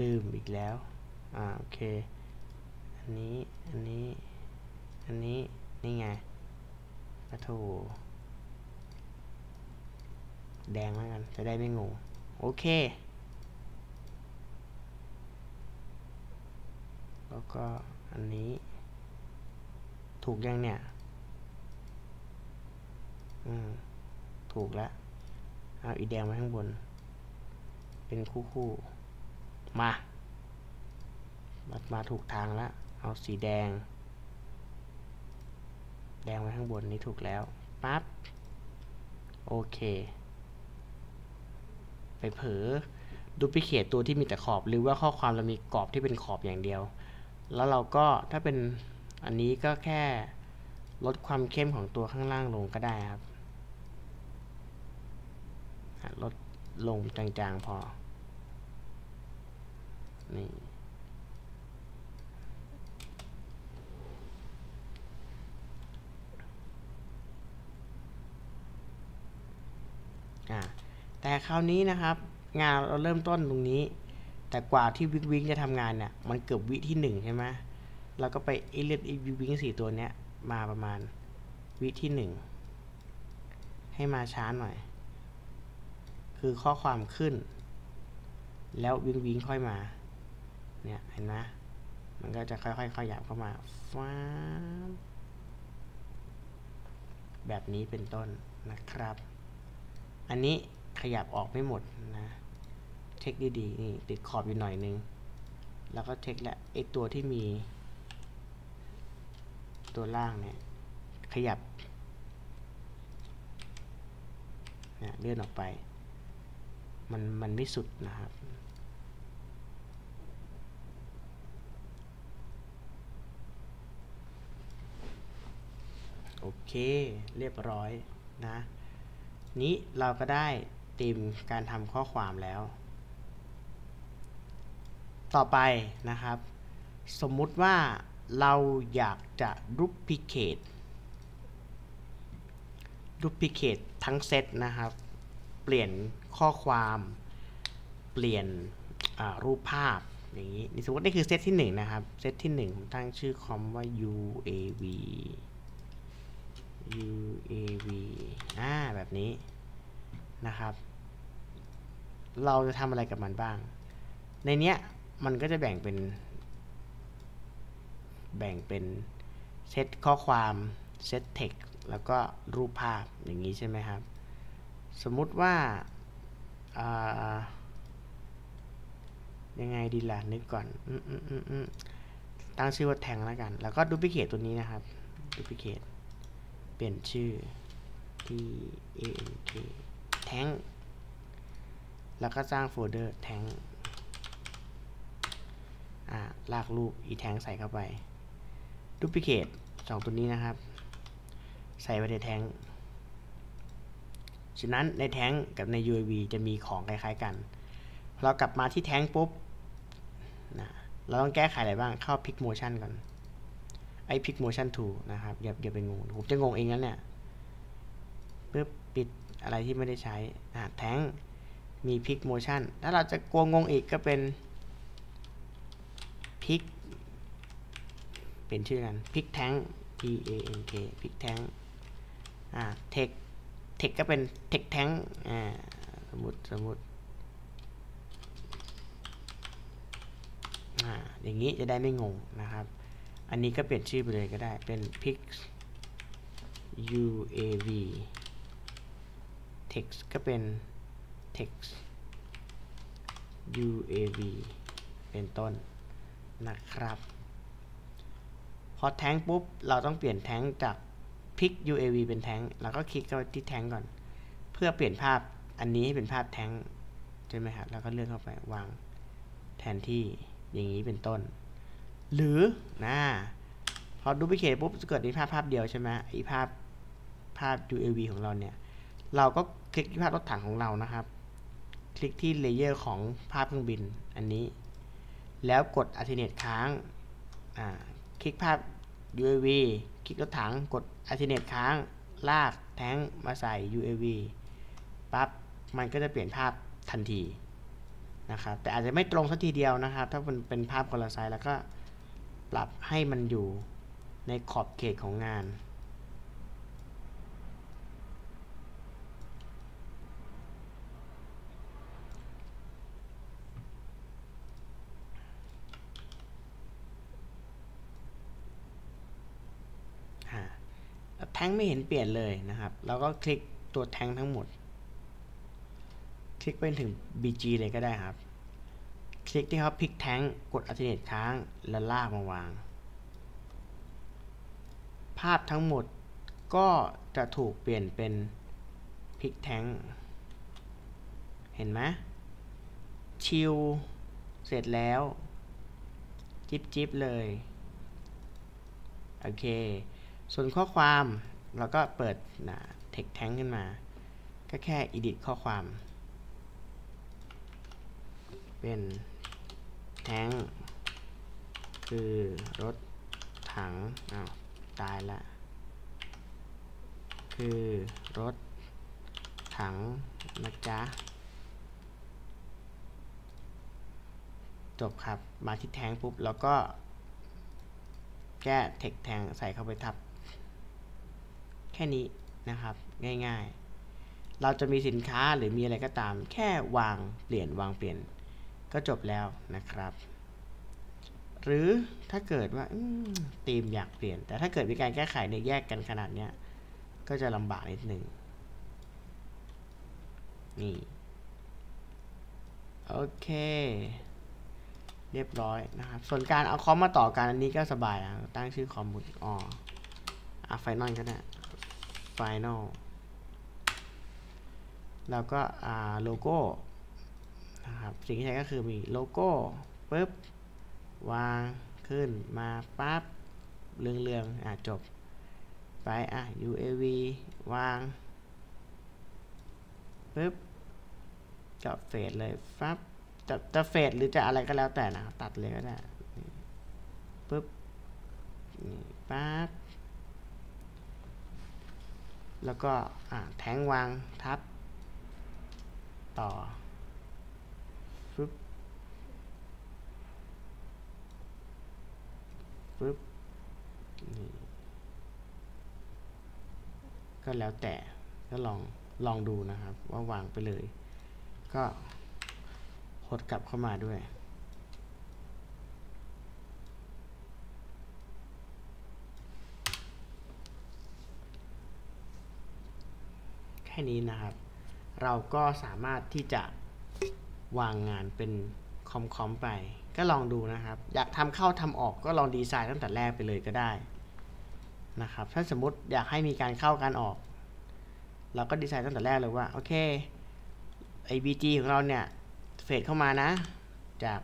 ลืมอีกแล้วอ่าโอเคอันนี้อันนี้อันนี้นี่ไงกระโถแดงแล้วกันจะได้ไม่งงโอเคแล้วก็อันนี้ถูกยังเนี่ยอืมถูกแล้วเอาอีแดงไว้ข้างบนเป็นคู่คู่มามามาถูกทางแล้วเอาสีแดงแดงไว้ข้างบนนี้ถูกแล้วปั๊บโอเคไปเผลอดูพิเคตตัวที่มีแต่ขอบหรือว่าข้อความเรามีกรอบที่เป็นขอบอย่างเดียวแล้วเราก็ถ้าเป็นอันนี้ก็แค่ลดความเข้มของตัวข้างล่างลงก็ได้ครับลดลงจางๆพอนี่อ่ะแต่คราวนี้นะครับงานเราเริ่มต้นตรงนี้แต่กว่าที่วิกวิกจะทำงานเนี่ยมันเกือบวิที่หนึ่งใช่ไหมเราก็ไปไอเลือดไอวิกวิกสี่ตัวเนี้ยมาประมาณวิที่หนึ่งให้มาช้าหน่อยคือข้อความขึ้นแล้ววิงวิงค่อยมาเนี่ยเห็นไหมมันก็จะค่อยๆขยับเข้ามาฟ้าแบบนี้เป็นต้นนะครับอันนี้ขยับออกไม่หมดนะเช็คดีๆนี่ติดขอบอยู่หน่อยนึงแล้วก็เช็คและไอตัวที่มีตัวล่างเนี่ยขยับเนี่ยเลื่อนออกไปมันมันไม่สุดนะครับโอเคเรียบร้อยนะนี้เราก็ได้ธีมการทำข้อความแล้วต่อไปนะครับสมมุติว่าเราอยากจะรูปพิเคตรูปพิเคตทั้งเซตนะครับเปลี่ยนข้อความเปลี่ยนรูปภาพอย่างนี้สมมตินี่คือเซตที่หนึ่งนะครับเซตที่หนึ่งผมตั้งชื่อคอมว่า ยู เอ วี ยู เอ วี อ่าแบบนี้นะครับเราจะทำอะไรกับมันบ้างในเนี้ยมันก็จะแบ่งเป็นแบ่งเป็นเซตข้อความเซตเท็กซ์แล้วก็รูปภาพอย่างนี้ใช่ไหมครับสมมุติว่า ยังไงดีล่ะนึกก่อนอืมอืมอืมอืมตั้งชื่อว่าแทงแล้วกันแล้วก็ดูพิเคตตัวนี้นะครับดูพิเคตเปลี่ยนชื่อ t a n k แทงแล้วก็สร้างโฟลเดอร์แทงอ่าลากรูปอีแทงใส่เข้าไปดูพิเคตสองตัวนี้นะครับใส่ไปในแทงฉะนั้นในแทงกับใน ยู เอ วี จะมีของคล้ายๆกันเรากลับมาที่แทงปุ๊บนะเราต้องแก้ไขอะไรบ้างเข้า Pick Motion ก่อนไอ้ Pick Motion Tool นะครับอย่าอย่าไปงงผมจะงงเองแล้วเนี่ยปึ๊บปิดอะไรที่ไม่ได้ใช้อ่ะแทงมี Pick Motion ถ้าเราจะกลัวงงอีกก็เป็น Pick เป็นชื่อกัน Pick Tank P A N K Pick Tank อ่ะ Tech Tech ก็เป็น Tech Tank อ่าสมมุติสมมุติอย่างนี้จะได้ไม่งงนะครับอันนี้ก็เปลี่ยนชื่อไปเลยก็ได้เป็น Pix ยู เอ วี Text ก็เป็น Text ยู เอ วี เป็นต้นนะครับพอแทงปุ๊บเราต้องเปลี่ยนแทงจาก Pix ยู เอ วี เป็นแทงเราก็คลิกเข้าไปที่แทงก่อนเพื่อเปลี่ยนภาพอันนี้ให้เป็นภาพแทงใช่ไหมครับแล้วก็เลื่อนเข้าไปวางแทนที่อย่างนี้เป็นต้นหรือนะพอดูพิเคตปุ๊บเกิดในภาพภาพเดียวใช่ไหมไอภาพภาพ ยู เอ วี ของเราเนี่ยเราก็คลิกที่ภาพรถถังของเรานะครับคลิกที่เลเยอร์ของภาพเครื่องบินอันนี้แล้วกด Alternate ค้างอ่าคลิกภาพ ยู เอ วี คลิกรถถังกด Alternate ค้างลากแท้งมาใส่ ยู เอ วี ปั๊บมันก็จะเปลี่ยนภาพทันทีนะครับแต่อาจจะไม่ตรงสักทีเดียวนะครับถ้ามันเป็นภาพคนละไซส์แล้วก็ปรับให้มันอยู่ในขอบเขตของงานแท้งไม่เห็นเปลี่ยนเลยนะครับแล้วก็คลิกตัวแท้งทั้งหมดคลิกไปถึง บี จี เลยก็ได้ครับคลิกที่เขาพลิกแทงกด Alternate ค้างแล้วลากมาวางภาพทั้งหมดก็จะถูกเปลี่ยนเป็นพลิกแทงเห็นไหมชิลเสร็จแล้วจิ๊บจิ๊บเลยโอเคส่วนข้อความเราก็เปิดนะเทคแทงขึ้นมาก็แค่ edit ข้อความเป็นแทงคือรถถังอ้าวตายละคือรถถังนะจ๊ะจบครับมาที่แทงปุ๊บแล้วก็แก้เทคแทงใส่เข้าไปทับแค่นี้นะครับง่ายๆเราจะมีสินค้าหรือมีอะไรก็ตามแค่วางเปลี่ยนวางเปลี่ยนก็จบแล้วนะครับหรือถ้าเกิดว่าธีมอยากเปลี่ยนแต่ถ้าเกิดมีการแก้ไขในแยกกันขนาดเนี้ยก็จะลำบากนิดนึงนี่โอเคเรียบร้อยนะครับส่วนการเอาคอมมาต่อกันอันนี้ก็สบายนะตั้งชื่อคอมบุตอ๋ออ่ะไฟนอลก็ได้ไฟนอลแล้วก็อ่าโลโก้นะครับสิ่งที่ใช้ก็คือมีโลโก้ปึ๊บวางขึ้นมาปั๊บเรื่องๆอ่ะจบไปอ่ะ ยู เอ วี วางปึ๊บจับเฟดเลยปั๊บจับจะเฟดหรือจะอะไรก็แล้วแต่นะตัดเลยก็ได้ปึ๊บปั๊บแล้วก็อ่ะแทงวางทับต่อปึ๊บปึ๊บนี่ก็แล้วแต่ก็ลองลองดูนะครับว่าวางไปเลยก็หดกลับเข้ามาด้วยแค่นี้นะครับเราก็สามารถที่จะวางงานเป็น คอมๆไปก็ลองดูนะครับอยากทำเข้าทำออกก็ลองดีไซน์ตั้งแต่แรกไปเลยก็ได้นะครับถ้าสมมติอยากให้มีการเข้าการออกเราก็ดีไซน์ตั้งแต่แรกเลยว่าโอเคไอ้ บี จี ของเราเนี่ยเฟดเข้ามานะจาก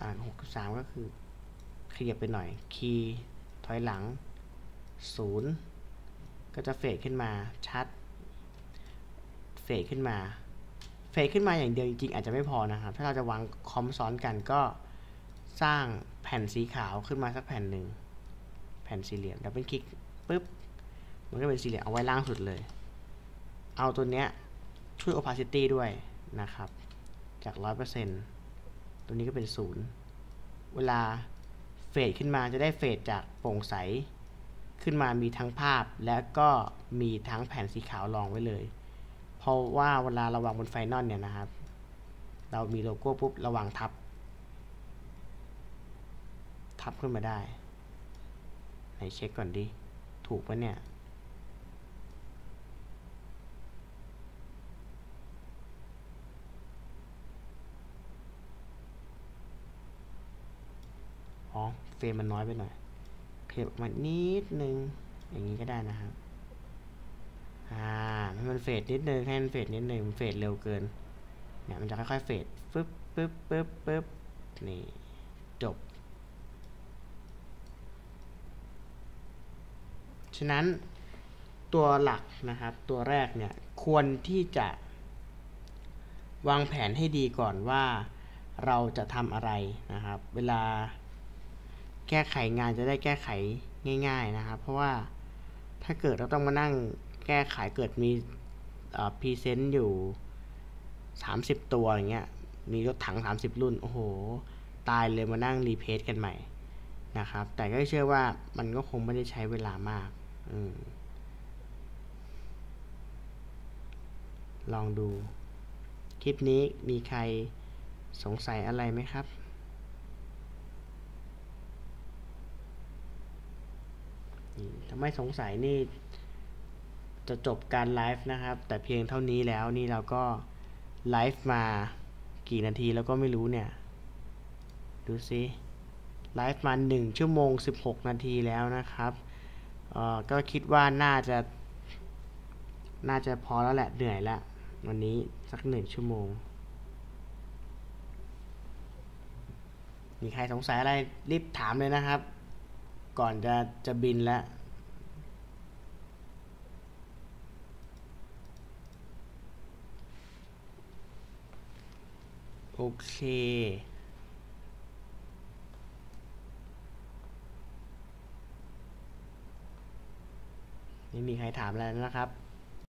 อ่าหกสิบสามก็คือขยับไปหน่อยคีย์ถอยหลังศูนย์ก็จะเฟดขึ้นมาชัดเฟดขึ้นมาเฟดขึ้นมาอย่างเดียวจริงๆอาจจะไม่พอนะครับถ้าเราจะวางคอมซ้อนกันก็สร้างแผ่นสีขาวขึ้นมาสักแผ่นหนึ่งแผ่นสี่เหลี่ยมดับเบิลคลิกปึ๊บมันก็เป็นสี่เหลี่ยมเอาไว้ล่างสุดเลยเอาตัวเนี้ยช่วย opacity ด้วยนะครับจาก หนึ่งร้อยเปอร์เซ็นต์ ตัวนี้ก็เป็นศูนย์เวลาเฟดขึ้นมาจะได้เฟดจากโปร่งใสขึ้นมามีทั้งภาพและก็มีทั้งแผ่นสีขาวรองไว้เลยเพราะว่าเวลาเราวางบนไฟนอลเนี่ยนะครับเรามีโลโก้ปุ๊บเราวางทับทับขึ้นมาได้ไหนเช็คก่อนดิถูกปะเนี่ยอ๋อเฟรมมันน้อยไปหน่อยเก็บมานิดนึงอย่างนี้ก็ได้นะครับอ่าให้มันเฟดนิดนึงให้มันเฟดนิดนึงเฟดเร็วเกินเนี่ยมันจะค่อยๆเฟดปึ๊บปึ๊บปึ๊บปึ๊บนี่จบฉะนั้นตัวหลักนะครับตัวแรกเนี่ยควรที่จะวางแผนให้ดีก่อนว่าเราจะทำอะไรนะครับเวลาแก้ไขงานจะได้แก้ไขง่ายๆนะครับเพราะว่าถ้าเกิดเราต้องมานั่งแก้ไขเกิดมีพรีเซนต์อยู่สามสิบตัวอย่างเงี้ยมีรถถังสามสิบรุ่นโอ้โหตายเลยมานั่งรีเพจกันใหม่นะครับแต่ก็เชื่อว่ามันก็คงไม่ได้ใช้เวลามากอืมลองดูคลิปนี้มีใครสงสัยอะไรไหมครับถ้าไม่สงสัยนี่จะจบการไลฟ์นะครับแต่เพียงเท่านี้แล้วนี่เราก็ไลฟ์มากี่นาทีแล้วก็ไม่รู้เนี่ยดูสิไลฟ์มาหนึ่งชั่วโมงสิบหกนาทีแล้วนะครับเอ่อก็คิดว่าน่าจะน่าจะพอแล้วแหละเหนื่อยละวันนี้สักหนึ่งชั่วโมงมีใครสงสัยอะไรรีบถามเลยนะครับก่อนจะจะบินแล้วโอเคไม่มีใครถามแล้วนะครับ